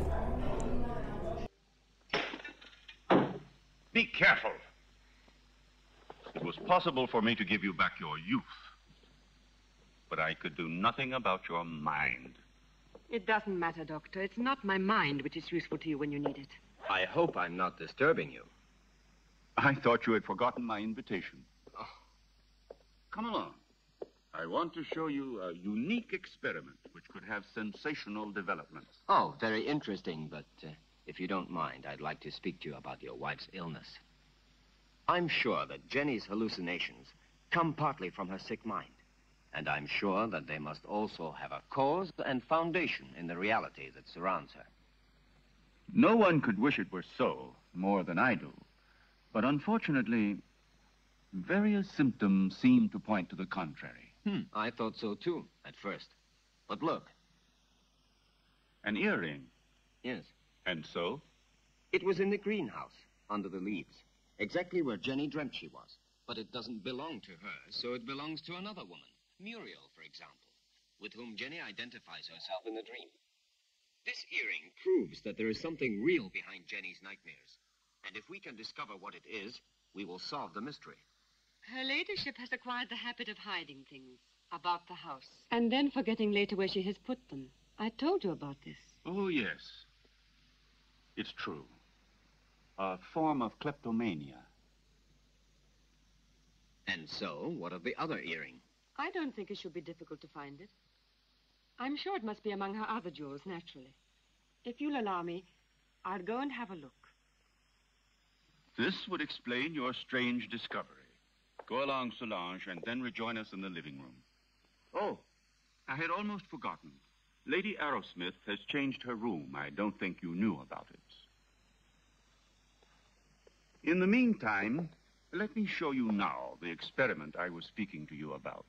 Be careful. It was possible for me to give you back your youth, but I could do nothing about your mind. It doesn't matter, Doctor. It's not my mind which is useful to you when you need it. I hope I'm not disturbing you. I thought you had forgotten my invitation. Oh. Come along. I want to show you a unique experiment which could have sensational developments. Oh, very interesting, but if you don't mind, I'd like to speak to you about your wife's illness. I'm sure that Jenny's hallucinations come partly from her sick mind, and I'm sure that they must also have a cause and foundation in the reality that surrounds her. No one could wish it were so more than I do, but unfortunately, various symptoms seem to point to the contrary. I thought so too, at first. But look. An earring. Yes. And so? It was in the greenhouse, under the leaves, exactly where Jenny dreamt she was. But it doesn't belong to her, so it belongs to another woman, Muriel, for example, with whom Jenny identifies herself in the dream. This earring proves that there is something real behind Jenny's nightmares. And if we can discover what it is, we will solve the mystery. Her ladyship has acquired the habit of hiding things about the house. And then forgetting later where she has put them. I told you about this. Oh, yes. It's true. A form of kleptomania. And so, what of the other earring? I don't think it should be difficult to find it. I'm sure it must be among her other jewels, naturally. If you'll allow me, I'll go and have a look. This would explain your strange discovery. Go along, Solange, and then rejoin us in the living room. Oh, I had almost forgotten. Lady Arrowsmith has changed her room. I don't think you knew about it. In the meantime, let me show you now the experiment I was speaking to you about.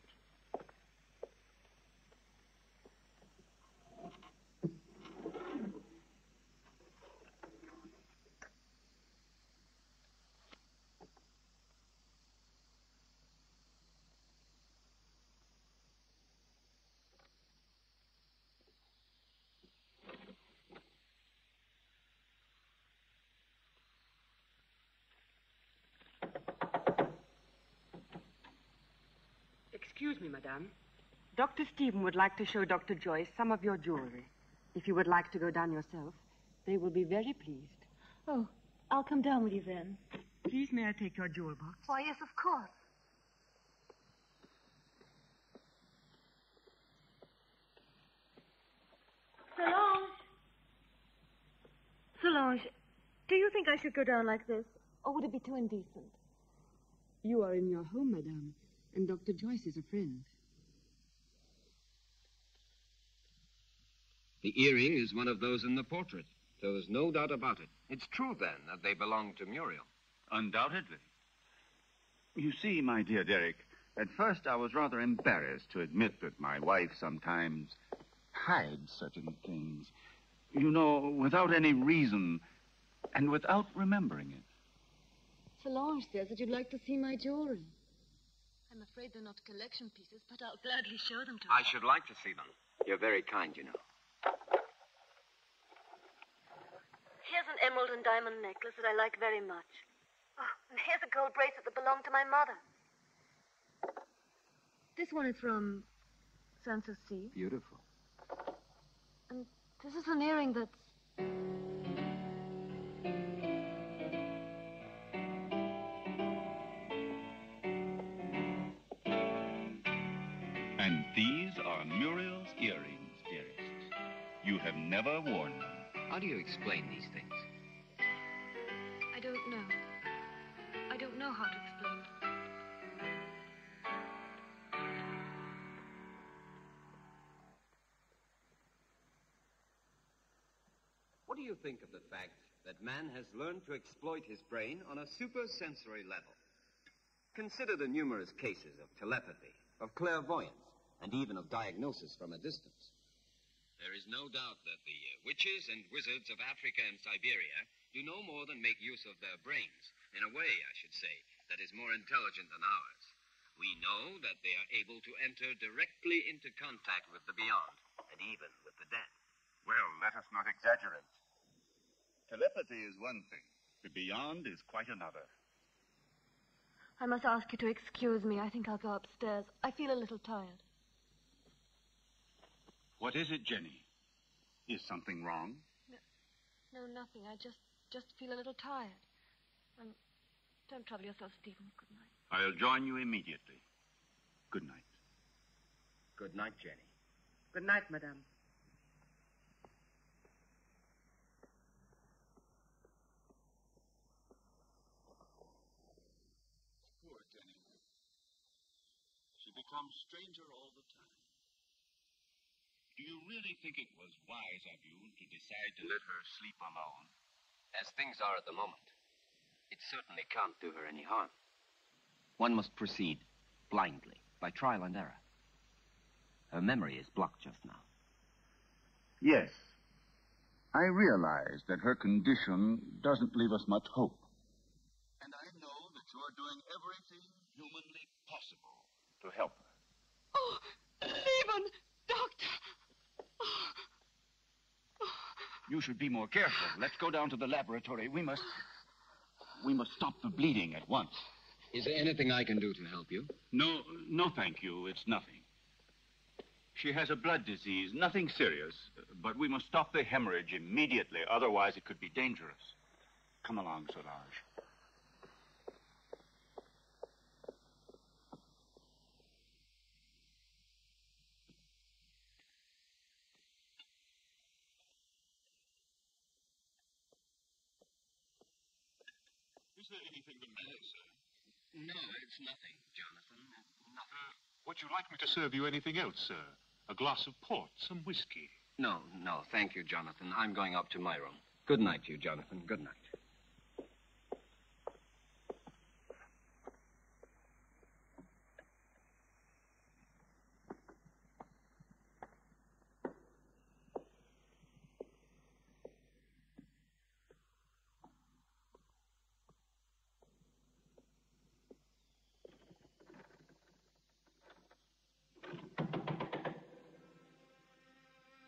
Excuse me, madame. Dr. Stephen would like to show Dr. Joyce some of your jewelry. If you would like to go down yourself, they will be very pleased. Oh, I'll come down with you then. Please, may I take your jewel box? Why, yes, of course. Solange! Solange, do you think I should go down like this, or would it be too indecent? You are in your home, madame. And Dr. Joyce is a friend. The earring is one of those in the portrait. There's no doubt about it. It's true, then, that they belong to Muriel. Undoubtedly. You see, my dear Derek, at first I was rather embarrassed to admit that my wife sometimes hides certain things. You know, without any reason and without remembering it. Solange says that you'd like to see my jewelry. I'm afraid they're not collection pieces, but I'll gladly show them to you. I should like to see them. You're very kind, you know. Here's an emerald and diamond necklace that I like very much. Oh, and here's a gold bracelet that belonged to my mother. This one is from Sanssouci. Beautiful. And this is an earring that's... Muriel's earrings, dearest. You have never worn them. How do you explain these things? I don't know. I don't know how to explain them. What do you think of the fact that man has learned to exploit his brain on a supersensory level? Consider the numerous cases of telepathy, of clairvoyance, and even of diagnosis from a distance. There is no doubt that the witches and wizards of Africa and Siberia do no more than make use of their brains, in a way, I should say, that is more intelligent than ours. We know that they are able to enter directly into contact with the beyond, and even with the dead. Well, let us not exaggerate. Telepathy is one thing. The beyond is quite another. I must ask you to excuse me. I think I'll go upstairs. I feel a little tired. What is it, Jenny? Is something wrong? No, nothing. I just feel a little tired. Don't trouble yourself, Stephen. Good night. I'll join you immediately. Good night. Good night, Jenny. Good night, Madame. Poor Jenny. She becomes stranger all the time. Do you really think it was wise of you to decide to let her sleep alone? As things are at the moment, it certainly can't do her any harm. One must proceed blindly, by trial and error. Her memory is blocked just now. Yes. I realize that her condition doesn't leave us much hope. And I know that you are doing everything humanly possible to help her. Oh, Stephen! Doctor! You should be more careful. Let's go down to the laboratory. We must stop the bleeding at once. Is there anything I can do to help you? No, thank you. It's nothing. She has a blood disease, nothing serious, but we must stop the hemorrhage immediately. Otherwise, it could be dangerous. Come along, Solange. Is there anything the matter, sir? No, it's nothing, Jonathan. Nothing. Would you like me to serve you anything else, sir? A glass of port, some whiskey? No, thank you, Jonathan. I'm going up to my room. Good night to you, Jonathan. Good night.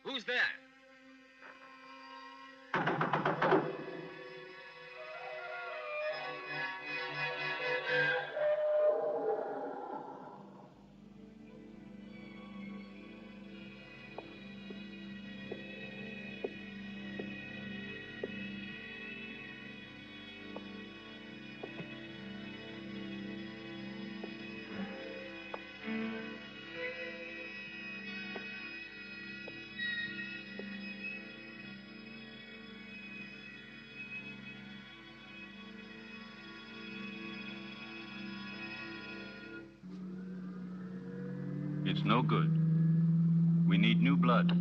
Who's there? It's no good. We need new blood.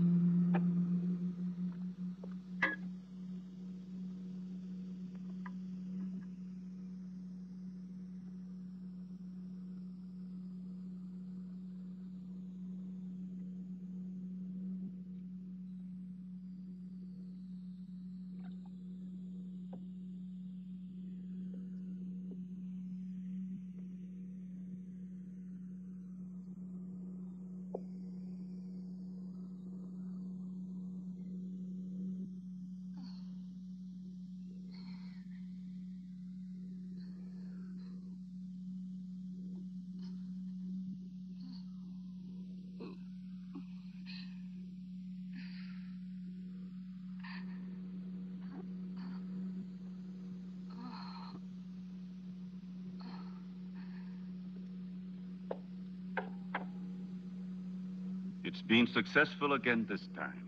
It's been successful again this time.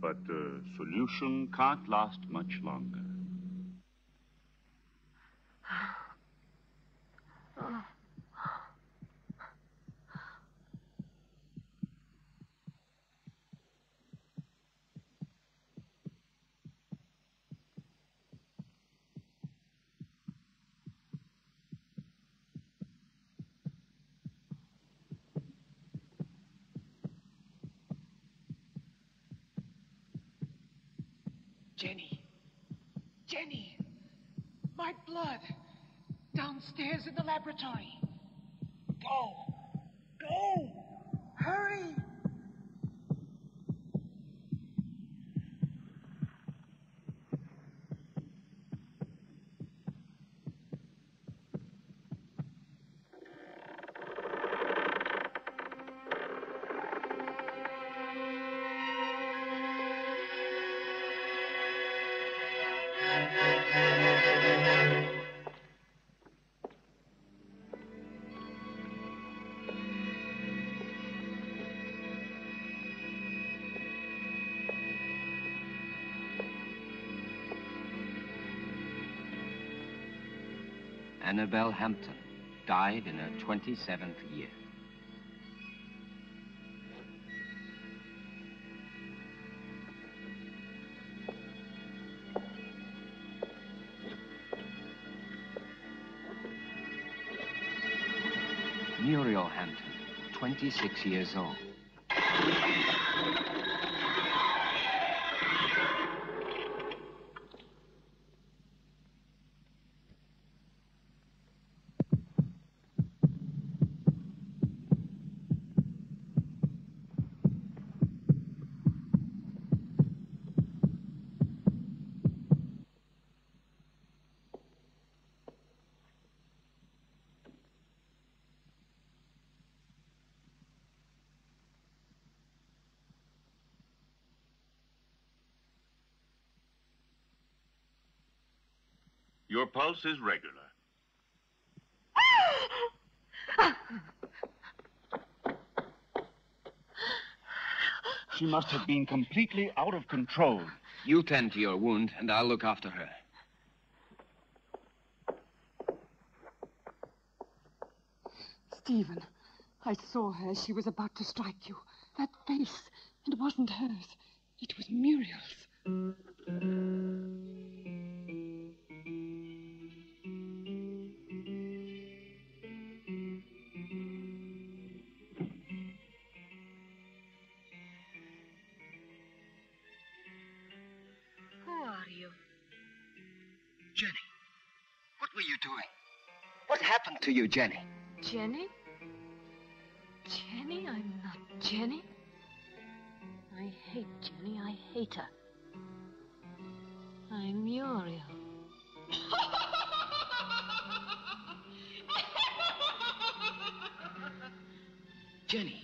But the solution can't last much longer. Jenny. Jenny. My blood. Downstairs in the laboratory. Go. Go. Hurry. Annabel Hampton died in her 27th year. Muriel Hampton, 26 years old. Your pulse is regular. She must have been completely out of control. You tend to your wound, and I'll look after her. Stephen, I saw her. She was about to strike you. That face, it wasn't hers. It was Muriel's. To you, Jenny. Jenny? Jenny? I'm not Jenny. I hate Jenny. I hate her. I'm Muriel. Jenny.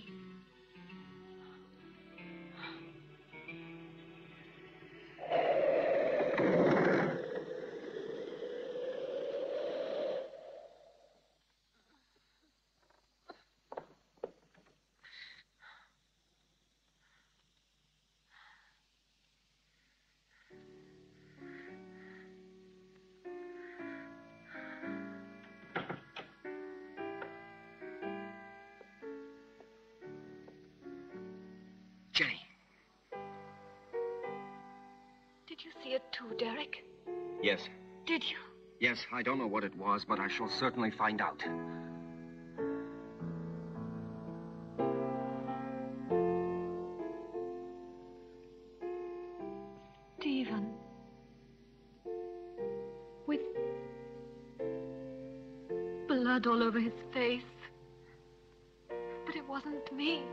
Did you see it too, Derek? Yes. Did you? Yes, I don't know what it was, but I shall certainly find out. Stephen. With blood all over his face. But it wasn't me.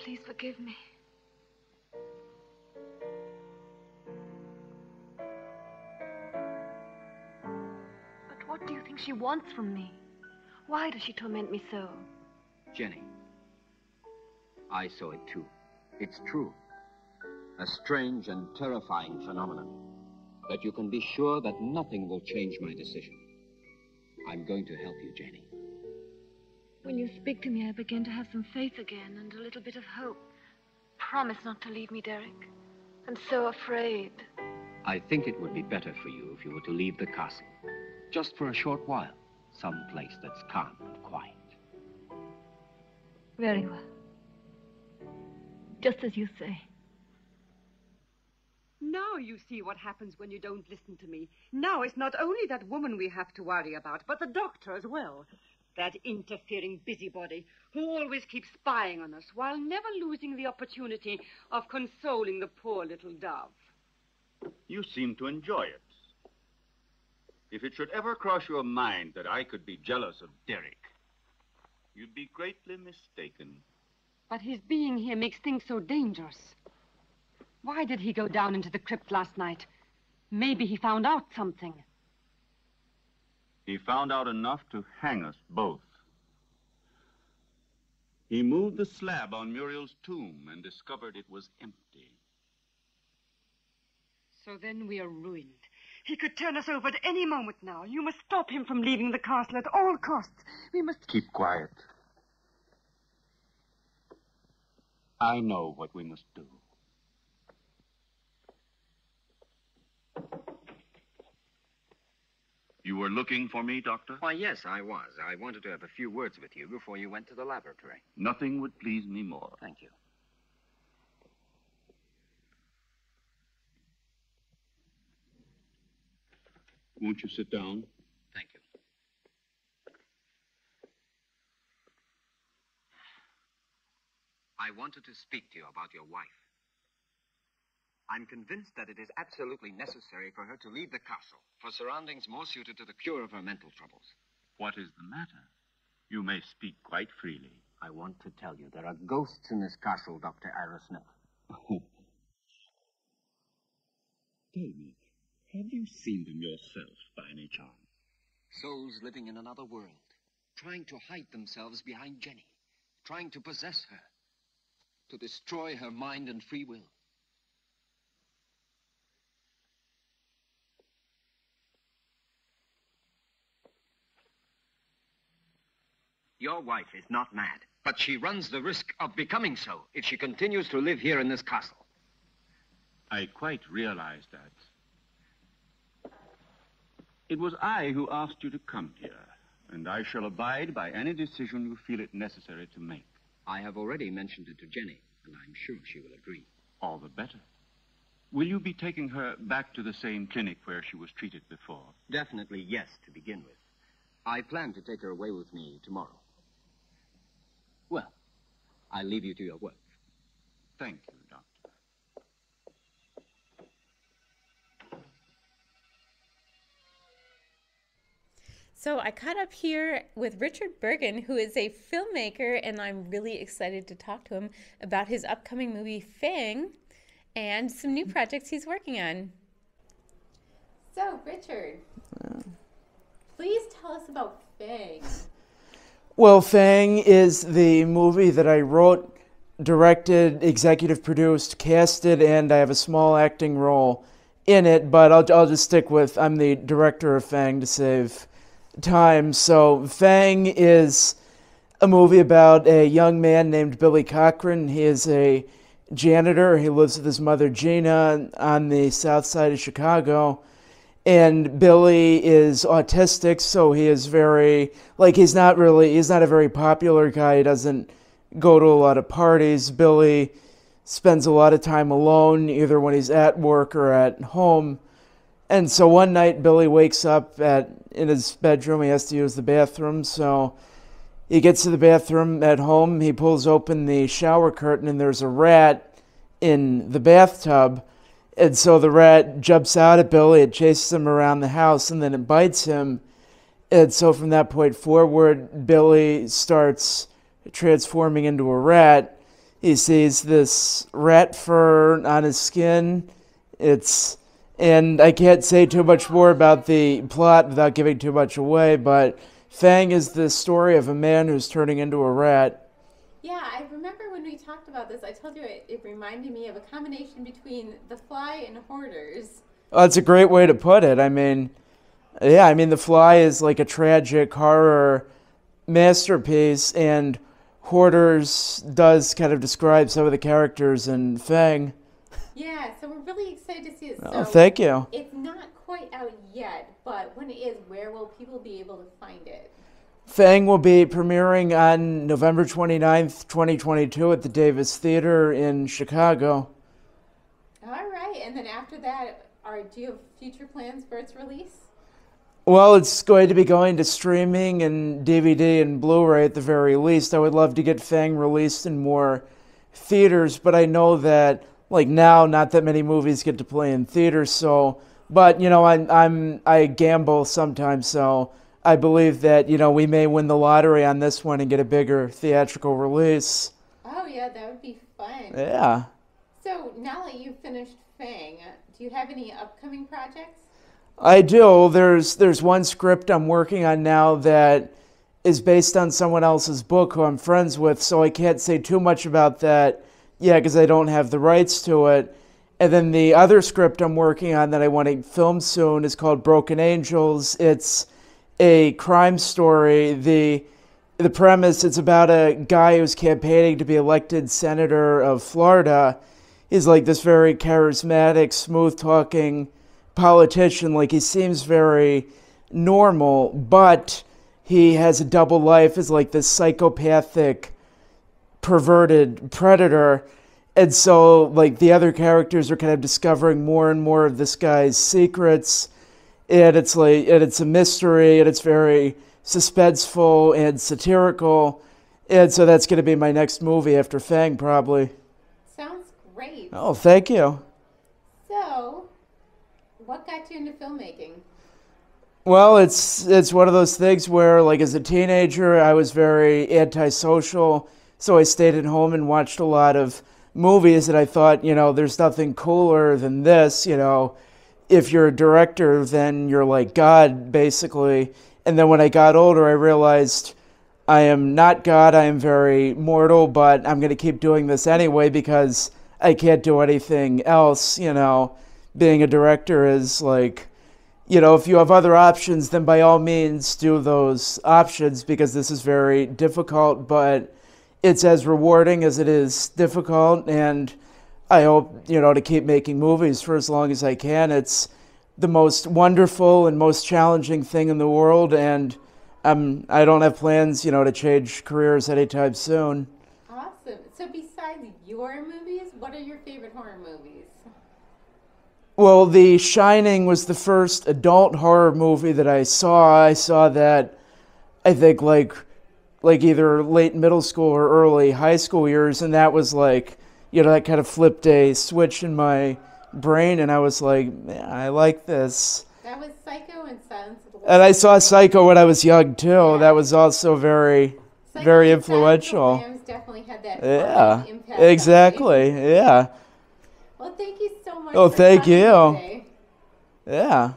Please forgive me. She wants from me. Why does she torment me so? Jenny, I saw it too. It's true. A strange and terrifying phenomenon. But you can be sure that nothing will change my decision. I'm going to help you, Jenny. When you speak to me, I begin to have some faith again and a little bit of hope. Promise not to leave me, Derek. I'm so afraid. I think it would be better for you if you were to leave the castle. Just for a short while, some place that's calm and quiet. Very well. Just as you say. Now you see what happens when you don't listen to me. Now it's not only that woman we have to worry about, but the doctor as well. That interfering busybody who always keeps spying on us while never losing the opportunity of consoling the poor little dove. You seem to enjoy it. If it should ever cross your mind that I could be jealous of Derek, you'd be greatly mistaken. But his being here makes things so dangerous. Why did he go down into the crypt last night? Maybe he found out something. He found out enough to hang us both. He moved the slab on Muriel's tomb and discovered it was empty. So then we are ruined. He could turn us over at any moment now. You must stop him from leaving the castle at all costs. We must... Keep quiet. I know what we must do. You were looking for me, Doctor? Why, yes, I was. I wanted to have a few words with you before you went to the laboratory. Nothing would please me more. Thank you. Won't you sit down? Thank you. I wanted to speak to you about your wife. I'm convinced that it is absolutely necessary for her to leave the castle for surroundings more suited to the cure of her mental troubles. What is the matter? You may speak quite freely. I want to tell you there are ghosts in this castle, Dr. Arrowsmith. David, have you seen them yourself by any chance? Souls living in another world, trying to hide themselves behind Jenny, trying to possess her, to destroy her mind and free will. Your wife is not mad, but she runs the risk of becoming so if she continues to live here in this castle. I quite realize that. It was I who asked you to come here, and I shall abide by any decision you feel it necessary to make. I have already mentioned it to Jenny, and I'm sure she will agree. All the better. Will you be taking her back to the same clinic where she was treated before? Definitely yes, to begin with. I plan to take her away with me tomorrow. Well, I'll leave you to your work. Thank you, Doctor. So I caught up here with Richard Bergen, who is a filmmaker, and I'm really excited to talk to him about his upcoming movie, Fang, and some new projects he's working on. So, Richard, please tell us about Fang. Well, Fang is the movie that I wrote, directed, executive produced, casted, and I have a small acting role in it, but I'll just stick with, I'm the director of Fang to save time. So Fang is a movie about a young man named Billy Cochran. He is a janitor. He lives with his mother, Gina, on the south side of Chicago. And Billy is autistic, so he is very, like, he's not a very popular guy. He doesn't go to a lot of parties. Billy spends a lot of time alone, either when he's at work or at home. And so one night, Billy wakes up in his bedroom. He has to use the bathroom, so he gets to the bathroom at home. He pulls open the shower curtain, and there's a rat in the bathtub. And so the rat jumps out at Billy, it chases him around the house, and then it bites him. And so from that point forward, Billy starts transforming into a rat. He sees this rat fur on his skin. And I can't say too much more about the plot without giving too much away, but Fang is the story of a man who's turning into a rat. Yeah, I remember when we talked about this, I told you it reminded me of a combination between The Fly and Hoarders. Oh, that's a great way to put it. I mean, yeah, I mean, The Fly is like a tragic horror masterpiece, and Hoarders does kind of describe some of the characters in Fang. Yeah, so we're really excited to see it. So oh, thank you. It's not quite out yet, but when it is, where will people be able to find it? Fang will be premiering on November 29th, 2022 at the Davis Theater in Chicago. All right. And then after that, do you have future plans for its release? Well, it's going to be going to streaming and DVD and Blu-ray at the very least. I would love to get Fang released in more theaters, but I know that, like, now not that many movies get to play in theaters, so... But, you know, I gamble sometimes, so I believe that, you know, we may win the lottery on this one and get a bigger theatrical release. Oh, yeah, that would be fun. Yeah. So, now that you've finished Fang, do you have any upcoming projects? I do. There's one script I'm working on now that is based on someone else's book who I'm friends with, so I can't say too much about that, yeah, because I don't have the rights to it. And then the other script I'm working on that I want to film soon is called Broken Angels. It's a crime story. The premise, it's about a guy who's campaigning to be elected senator of Florida. He's like this very charismatic, smooth-talking politician. Like, he seems very normal, but he has a double life as like this psychopathic, perverted predator. And so, like, the other characters are kind of discovering more and more of this guy's secrets. And it's like, and it's a mystery, and it's very suspenseful and satirical. And so that's going to be my next movie after Fang, probably. Sounds great. Oh, thank you. So, what got you into filmmaking? Well, it's one of those things where, like, as a teenager, I was very antisocial. So I stayed at home and watched a lot of movies, and I thought, you know, there's nothing cooler than this, you know. If you're a director, then you're like God, basically. And then when I got older, I realized I am not God, I am very mortal, but I'm going to keep doing this anyway because I can't do anything else, you know. Being a director is like, you know, if you have other options, then by all means do those options because this is very difficult, but it's as rewarding as it is difficult, and I hope, you know, to keep making movies for as long as I can. It's the most wonderful and most challenging thing in the world, and I don't have plans, you know, to change careers anytime soon. Awesome. So besides your movies, what are your favorite horror movies? Well, The Shining was the first adult horror movie that I saw. I saw that, I think, like either late middle school or early high school years, and that was like, you know, that kind of flipped a switch in my brain, and I was like, man, I like this. That was Psycho and Silence of the Lambs. And I saw Psycho when I was young too. Yeah. That was also very, Psycho very influential. Silence of the Lambs definitely had that impact. Yeah, exactly. Yeah. Well, thank you so much. Oh, for thank you. Today. Yeah.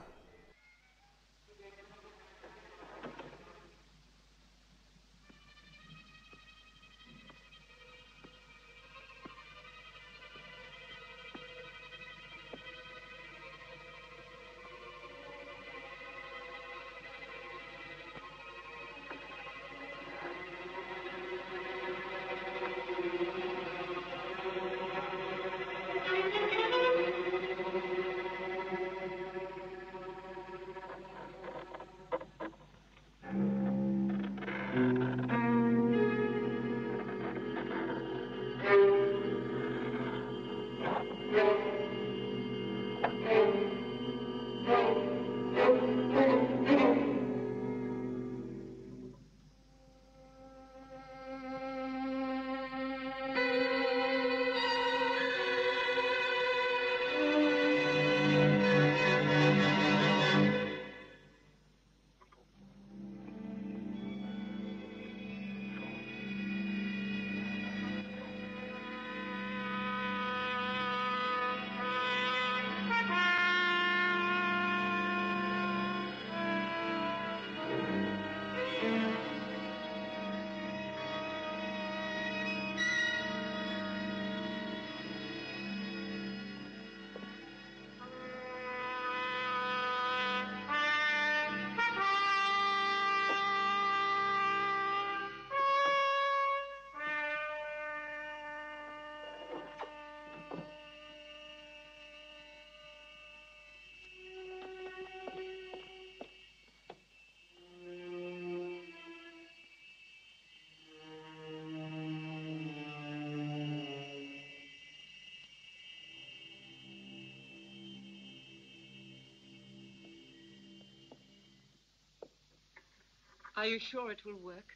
Are you sure it will work?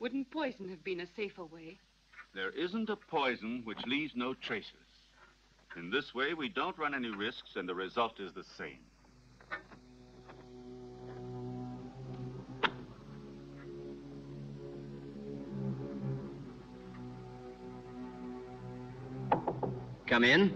Wouldn't poison have been a safer way? There isn't a poison which leaves no traces. In this way, we don't run any risks, and the result is the same. Come in.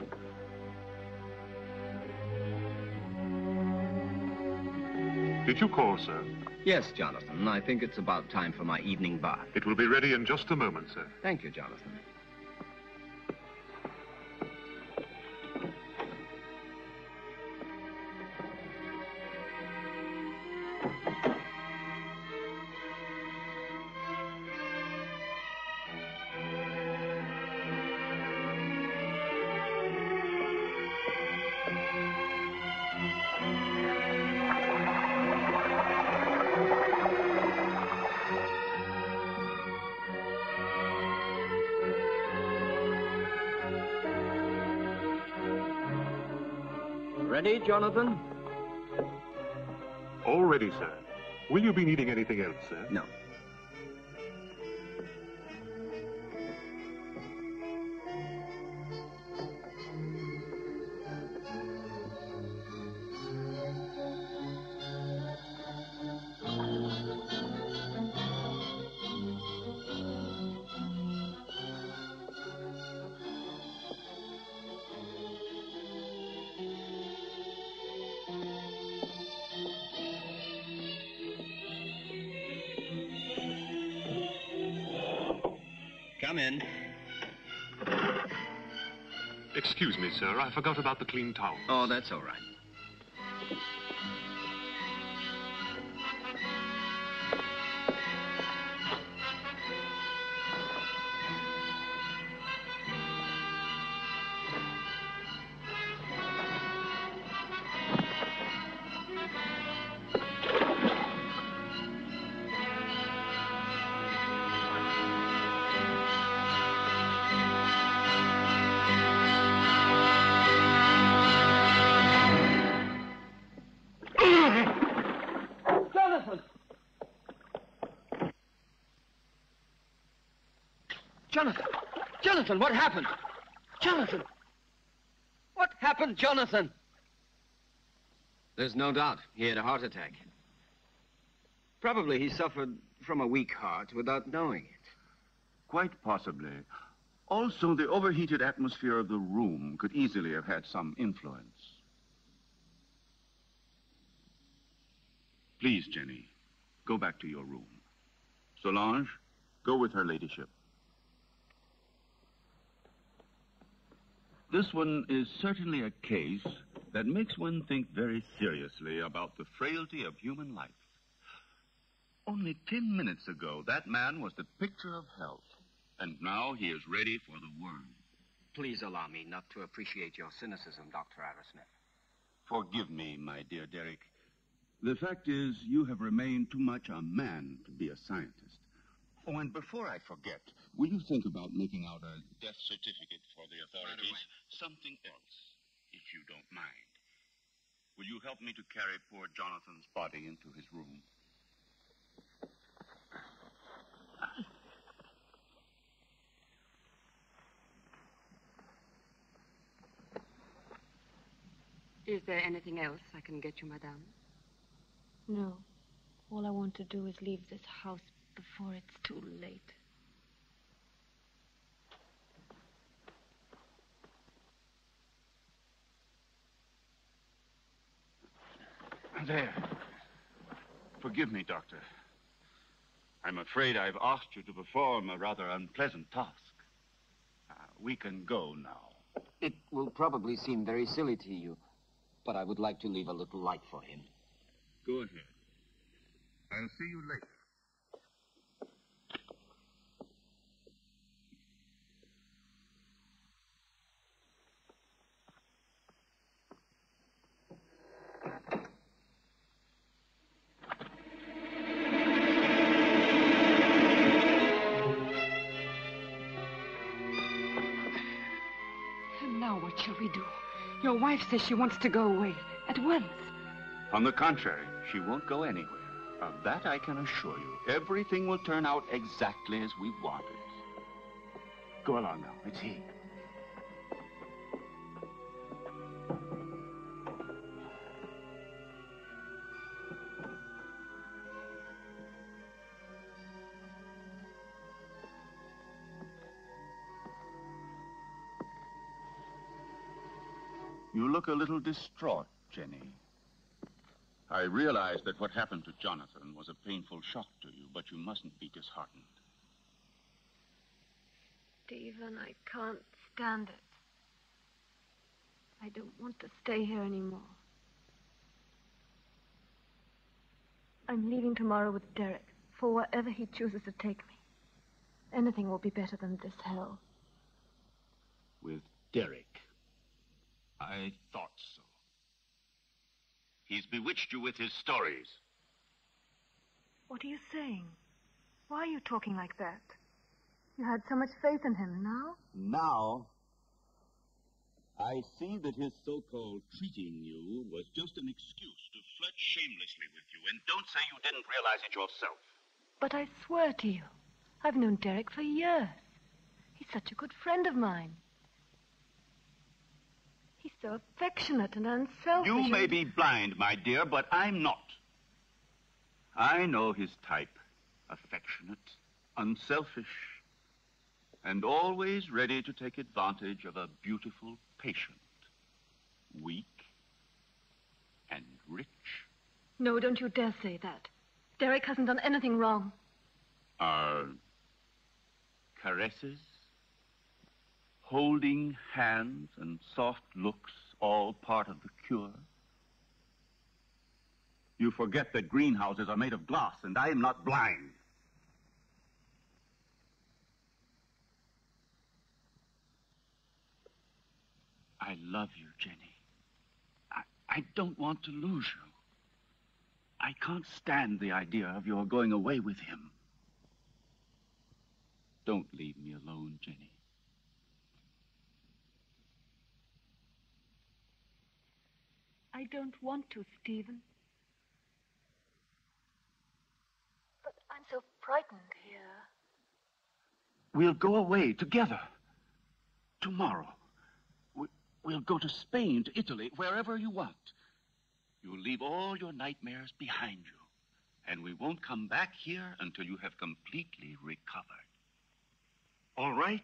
Did you call, sir? Yes, Jonathan. I think it's about time for my evening bath. It will be ready in just a moment, sir. Thank you, Jonathan. Ready, Jonathan? All ready, sir. Will you be needing anything else, sir? No. Come in. Excuse me, sir. I forgot about the clean towel. Oh, that's all right. Jonathan, what happened? Jonathan! What happened, Jonathan? There's no doubt he had a heart attack. Probably he suffered from a weak heart without knowing it. Quite possibly. Also, the overheated atmosphere of the room could easily have had some influence. Please, Jenny, go back to your room. Solange, go with her ladyship. This one is certainly a case that makes one think very seriously about the frailty of human life. Only 10 minutes ago, that man was the picture of health, and now he is ready for the worm. Please allow me not to appreciate your cynicism, Dr. Arrowsmith. Forgive me, my dear Derek. The fact is, you have remained too much a man to be a scientist. Oh, and before I forget, will you think about making out a death certificate for the authorities? Something else, if you don't mind. Will you help me to carry poor Jonathan's body into his room? Is there anything else I can get you, madame? No. All I want to do is leave this house before it's too late. There. Forgive me, Doctor. I'm afraid I've asked you to perform a rather unpleasant task. We can go now. It will probably seem very silly to you, but I would like to leave a little light for him. Go ahead. I'll see you later. Your wife says she wants to go away at once. On the contrary, she won't go anywhere. Of that I can assure you. Everything will turn out exactly as we wanted. Go along now. It's he. You look a little distraught, Jenny. I realize that what happened to Jonathan was a painful shock to you, but you mustn't be disheartened. Stephen, I can't stand it. I don't want to stay here anymore. I'm leaving tomorrow with Derek for wherever he chooses to take me. Anything will be better than this hell. With Derek? I thought so. He's bewitched you with his stories. What are you saying? Why are you talking like that? You had so much faith in him. Now? Now, I see that his so-called treating you was just an excuse to flirt shamelessly with you. And don't say you didn't realize it yourself. But I swear to you, I've known Derek for years. He's such a good friend of mine. He's so affectionate and unselfish. You may be blind, my dear, but I'm not. I know his type. Affectionate, unselfish, and always ready to take advantage of a beautiful patient. Weak and rich. No, don't you dare say that. Derek hasn't done anything wrong. Our caresses, holding hands and soft looks, all part of the cure. You forget that greenhouses are made of glass, and I am not blind. I love you, Jenny. I don't want to lose you. I can't stand the idea of your going away with him. Don't leave me alone, Jenny. I don't want to, Stephen. But I'm so frightened here. We'll go away together. Tomorrow. We'll go to Spain, to Italy, wherever you want. You'll leave all your nightmares behind you. And we won't come back here until you have completely recovered. All right?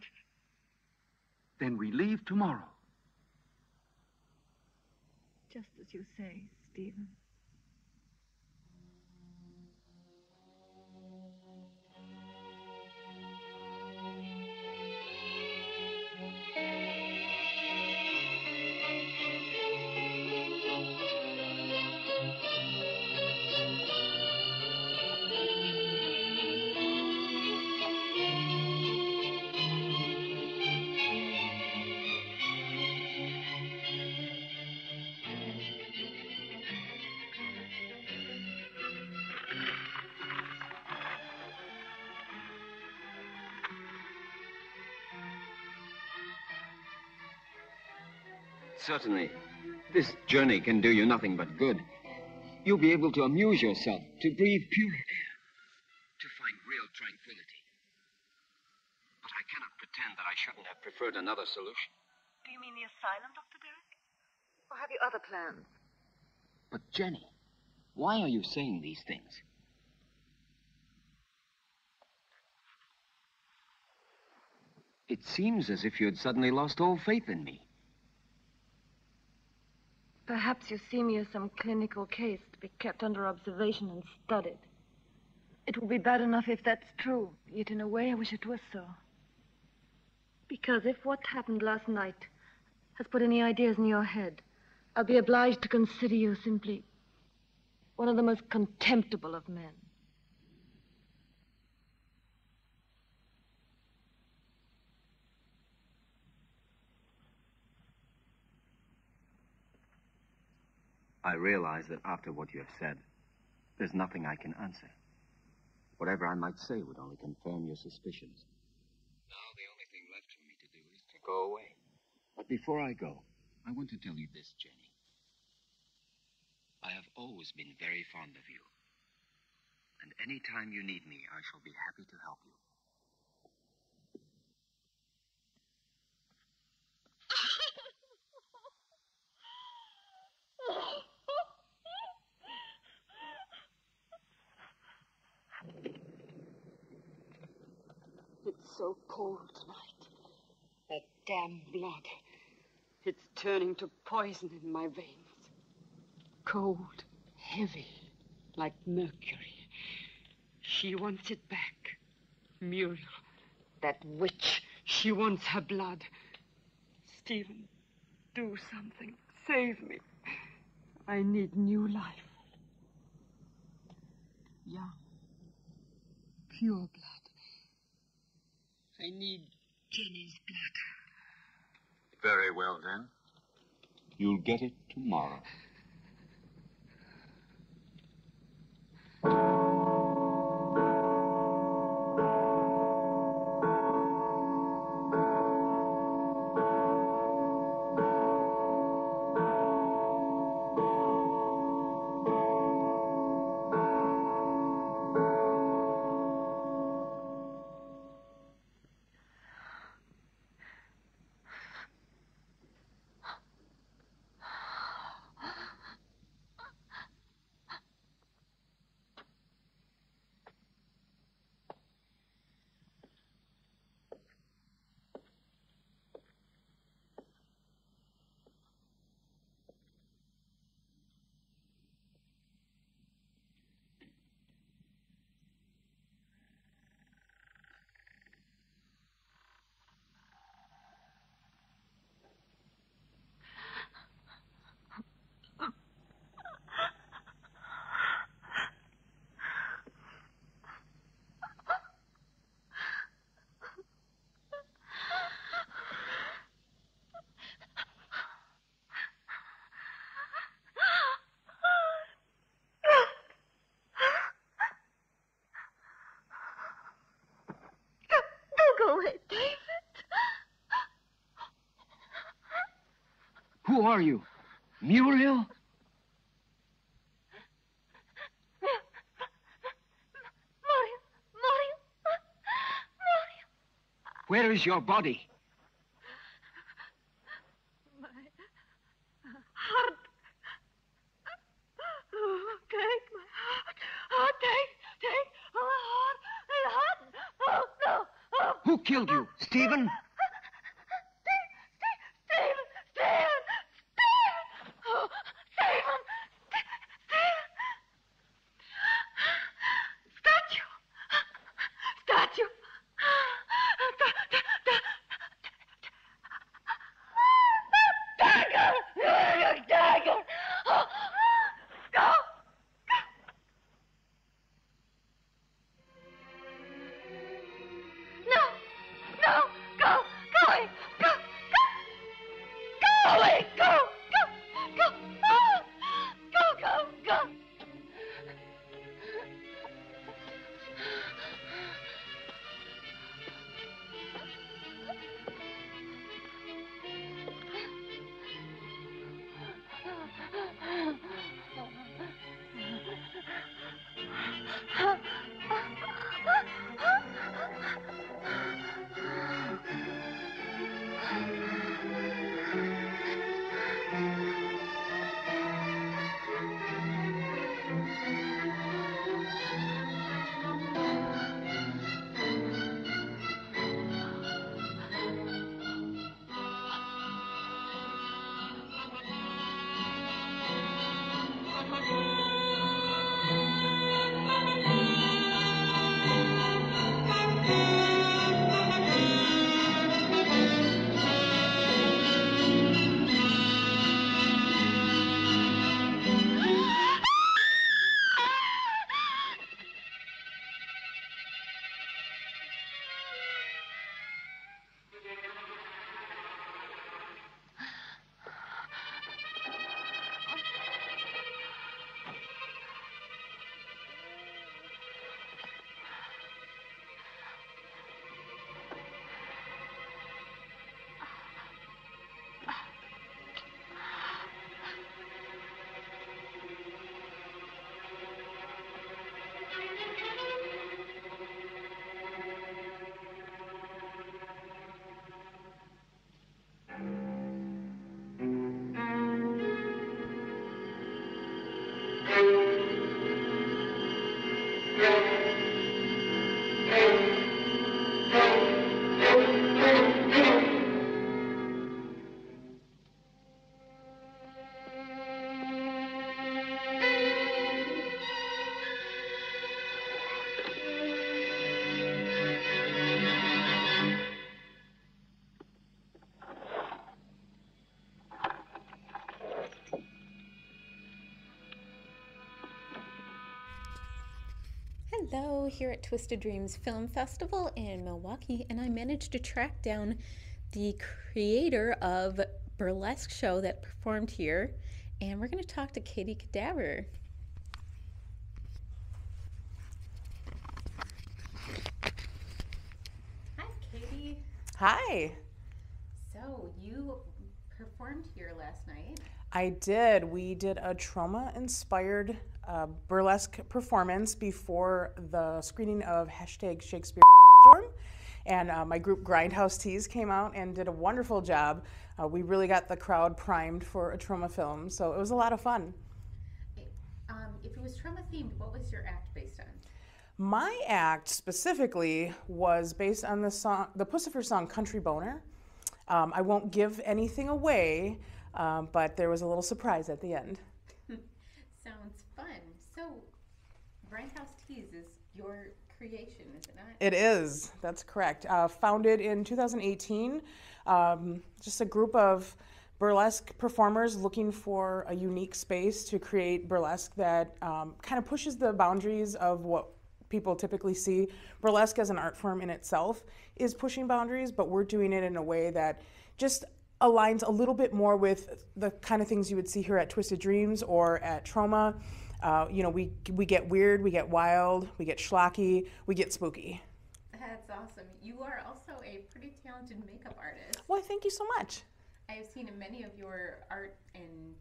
Then we leave tomorrow. Just as you say, Stephen. Certainly. This journey can do you nothing but good. You'll be able to amuse yourself, to breathe pure air, to find real tranquility. But I cannot pretend that I shouldn't have preferred another solution. Do you mean the asylum, Dr. Derek? Or have you other plans? But, Jenny, why are you saying these things? It seems as if you'd suddenly lost all faith in me. Perhaps you see me as some clinical case to be kept under observation and studied. It will be bad enough if that's true, yet in a way I wish it was so. Because if what happened last night has put any ideas in your head, I'll be obliged to consider you simply one of the most contemptible of men. I realize that after what you have said, there's nothing I can answer. Whatever I might say would only confirm your suspicions. Now the only thing left for me to do is to go away. But before I go, I want to tell you this, Jenny. I have always been very fond of you. And any time you need me, I shall be happy to help you. It's so cold tonight. That damn blood. It's turning to poison in my veins. Cold, heavy, like mercury. She wants it back. Muriel, that witch, she wants her blood. Stephen, do something. Save me. I need new life. Young, pure blood. I need Jenny's blood. Very well, then. You'll get it tomorrow. Who are you? Muriel? Muriel. Where is your body? My heart. Oh, take my heart. Oh, take my heart. My heart. Oh, no. Oh. Who killed you? Stephen? Go! ago here at Twisted Dreams Film Festival in Milwaukee, and I managed to track down the creator of Burlesque Show that performed here, and we're going to talk to Katie Kadaver. Hi, Katie. Hi. So you performed here last night. I did. We did a Troma-inspired burlesque performance before the screening of #ShakespeareStorm, and my group Grindhouse Tease came out and did a wonderful job. We really got the crowd primed for a Troma film, so it was a lot of fun. If it was Troma themed, what was your act based on? My act specifically was based on the song, the Pussifer song "Country Boner." I won't give anything away, but there was a little surprise at the end. Sounds fun. So, Grindhouse Tease is your creation, is it not? It is. That's correct. Founded in 2018, just a group of burlesque performers looking for a unique space to create burlesque that kind of pushes the boundaries of what people typically see. Burlesque as an art form in itself is pushing boundaries, but we're doing it in a way that just aligns a little bit more with the kind of things you would see here at Twisted Dreams or at Troma. You know, we get weird, we get wild, we get schlocky, we get spooky. That's awesome. You are also a pretty talented makeup artist. Well, thank you so much. I have seen many of your art and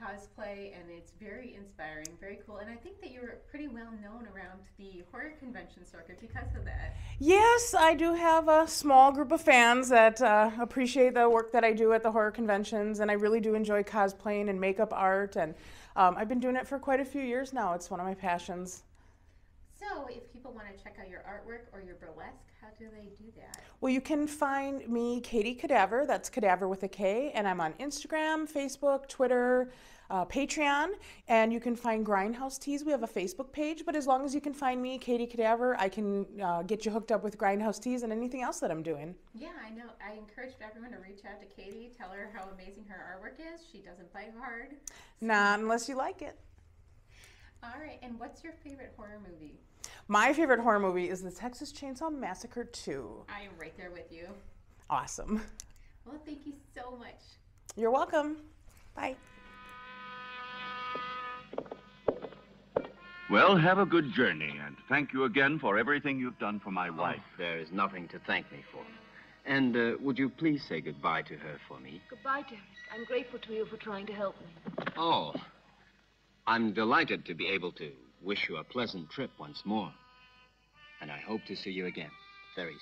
cosplay, and it's very inspiring, very cool, and I think that you're pretty well known around the horror convention circuit because of that. Yes, I do have a small group of fans that appreciate the work that I do at the horror conventions, and I really do enjoy cosplaying and makeup art, and I've been doing it for quite a few years now. It's one of my passions. So if people want to check out your artwork or your burlesque, how do they do that? Well, you can find me, Katie Kadaver, that's Kadaver with a K, and I'm on Instagram, Facebook, Twitter, Patreon, and you can find Grindhouse Tease. We have a Facebook page, but as long as you can find me, Katie Kadaver, I can get you hooked up with Grindhouse Tease and anything else that I'm doing. Yeah, I know. I encourage everyone to reach out to Katie, tell her how amazing her artwork is. She doesn't bite hard. So. Not unless you like it. All right, and what's your favorite horror movie? My favorite horror movie is The Texas Chainsaw Massacre 2. I am right there with you. Awesome. Well, thank you so much. You're welcome. Bye. Well, have a good journey, and thank you again for everything you've done for my wife. Oh, there is nothing to thank me for. And would you please say goodbye to her for me? Goodbye, Derek. I'm grateful to you for trying to help me. Oh, I'm delighted to be able to wish you a pleasant trip once more. And I hope to see you again very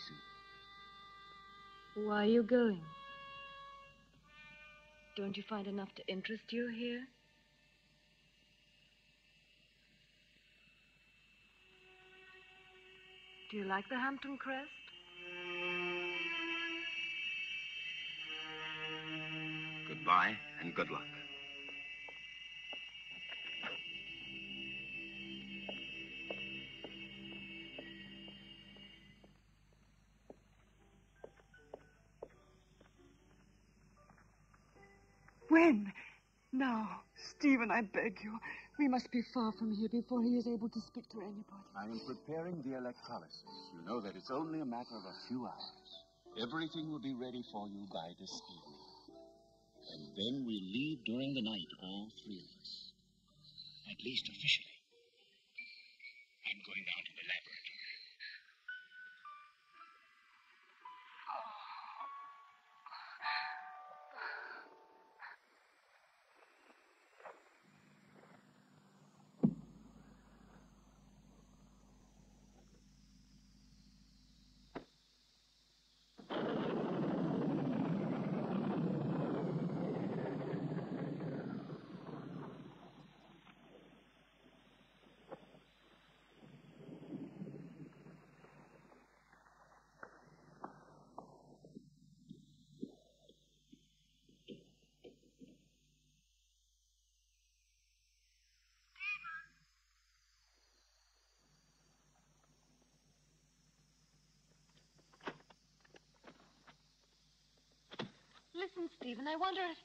soon. Why are you going? Don't you find enough to interest you here? Do you like the Hampton crest? Goodbye and good luck. When? Now, Stephen, I beg you. We must be far from here before he is able to speak to anybody. I am preparing the electrolysis. You know that it's only a matter of a few hours. Everything will be ready for you by this evening. And then we leave during the night, all three of us. At least officially. I'm going down to the laboratory. Listen, Stephen, I wonder if...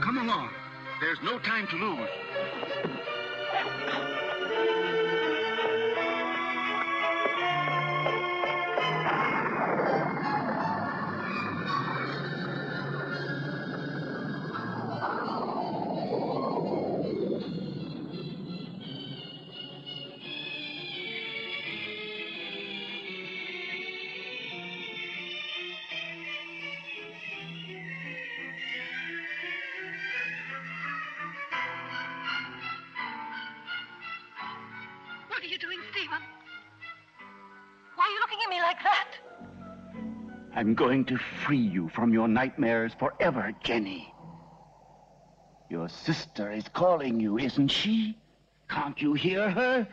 Come along. There's no time to lose. I'm going to free you from your nightmares forever, Jenny. Your sister is calling you, isn't she? Can't you hear her?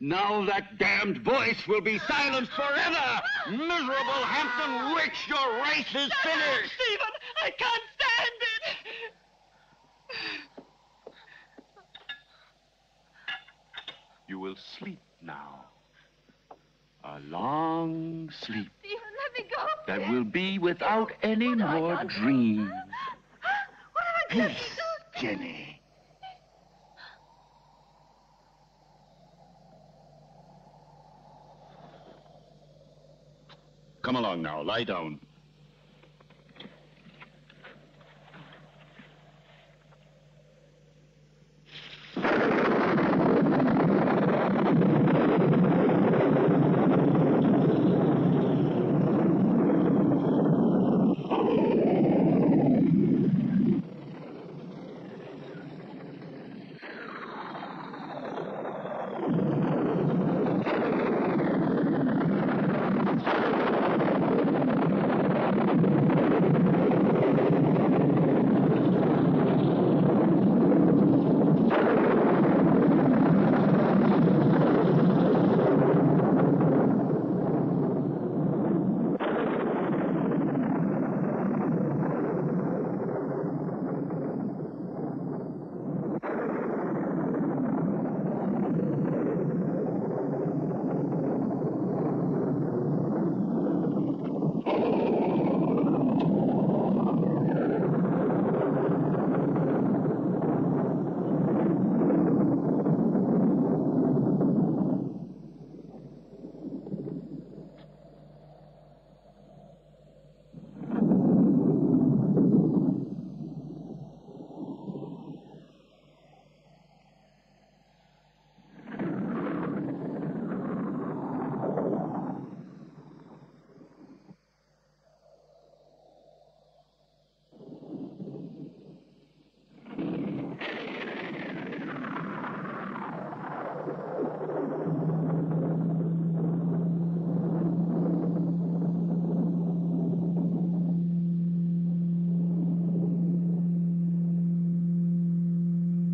Now that damned voice will be silenced forever! Miserable Hampton witch, your race is finished! Stephen, I can't stand it! You will sleep now. A long sleep. Stephen, let me go. That will be without any more dreams. What have I done? Peace, Jenny. Come along now. Lie down.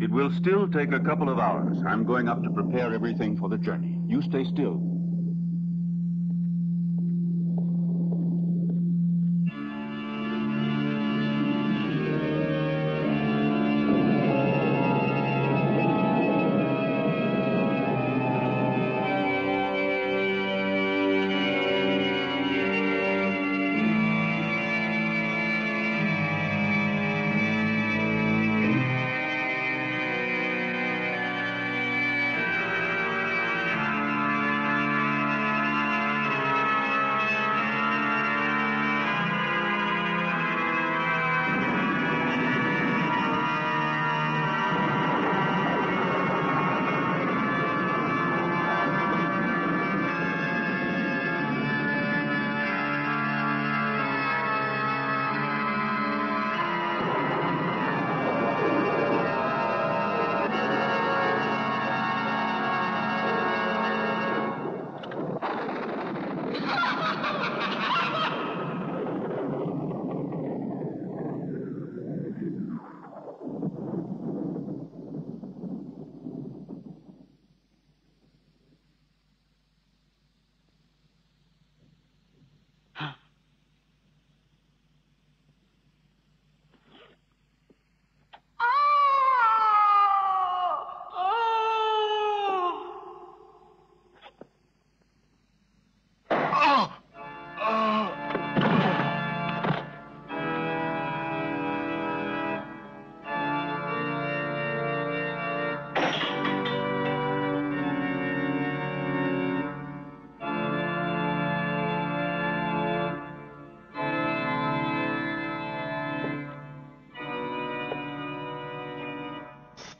It will still take a couple of hours. I'm going up to prepare everything for the journey. You stay still.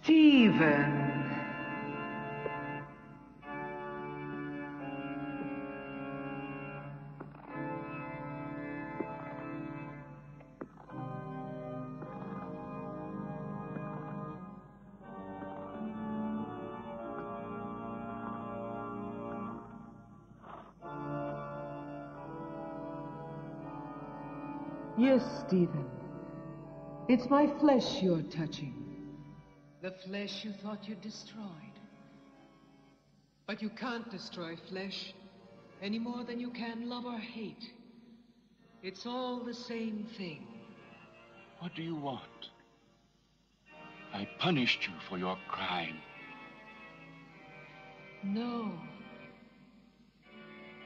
Stephen. Yes, Stephen. It's my flesh you're touching. The flesh you thought you destroyed. But you can't destroy flesh any more than you can love or hate. It's all the same thing. What do you want? I punished you for your crime. No.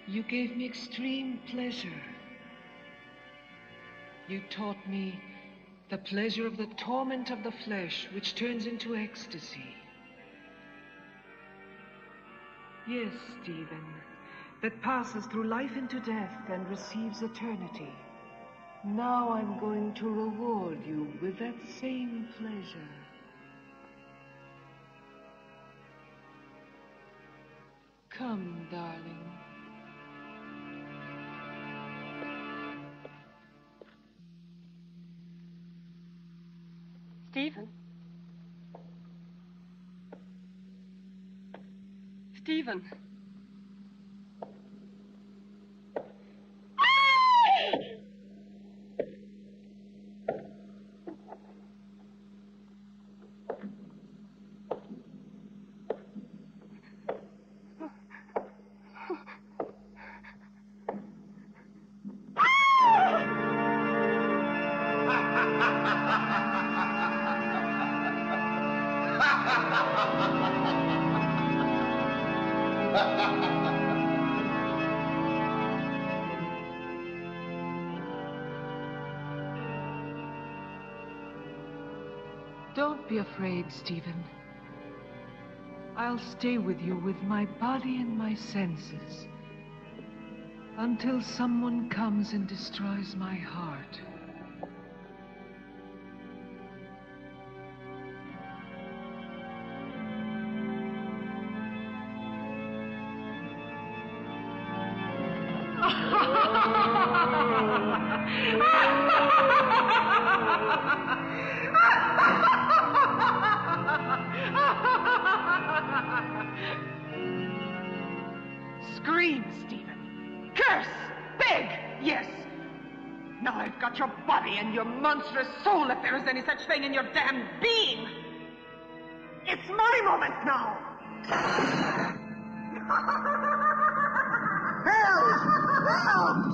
You gave me extreme pleasure. You taught me the pleasure of the torment of the flesh, which turns into ecstasy. Yes, Stephen, that passes through life into death and receives eternity. Now I'm going to reward you with that same pleasure. Come, darling. Stephen? Stephen? Don't be afraid, Stephen. I'll stay with you with my body and my senses until someone comes and destroys my heart. Monstrous soul, if there is any such thing in your damn being. It's my moment now. Help! Help!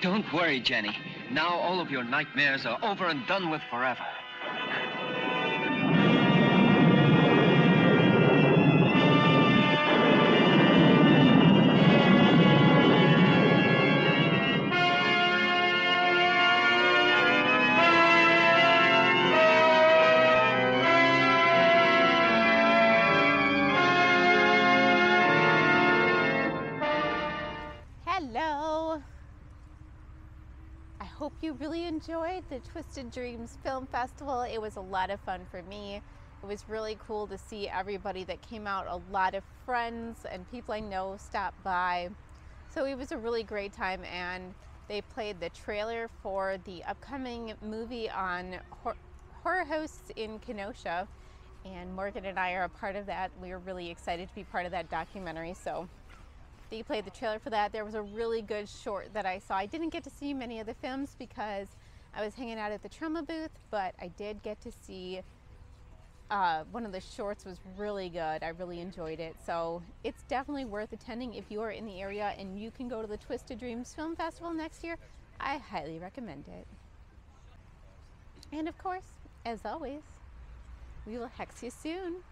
Don't worry, Jenny. Now all of your nightmares are over and done with forever. You really enjoyed the Twisted Dreams Film Festival. It was a lot of fun for me. It was really cool to see everybody that came out. A lot of friends and people I know stopped by. So it was a really great time, and they played the trailer for the upcoming movie on horror hosts in Kenosha, and Morgan and I are a part of that. We were really excited to be part of that documentary. So they played the trailer for that. There was a really good short that I saw. I didn't get to see many of the films because I was hanging out at the Troma booth, but I did get to see one of the shorts. Was really good. I really enjoyed it. So it's definitely worth attending if you are in the area and you can go to the Twisted Dreams Film Festival next year. I highly recommend it. And of course, as always, we will hex you soon.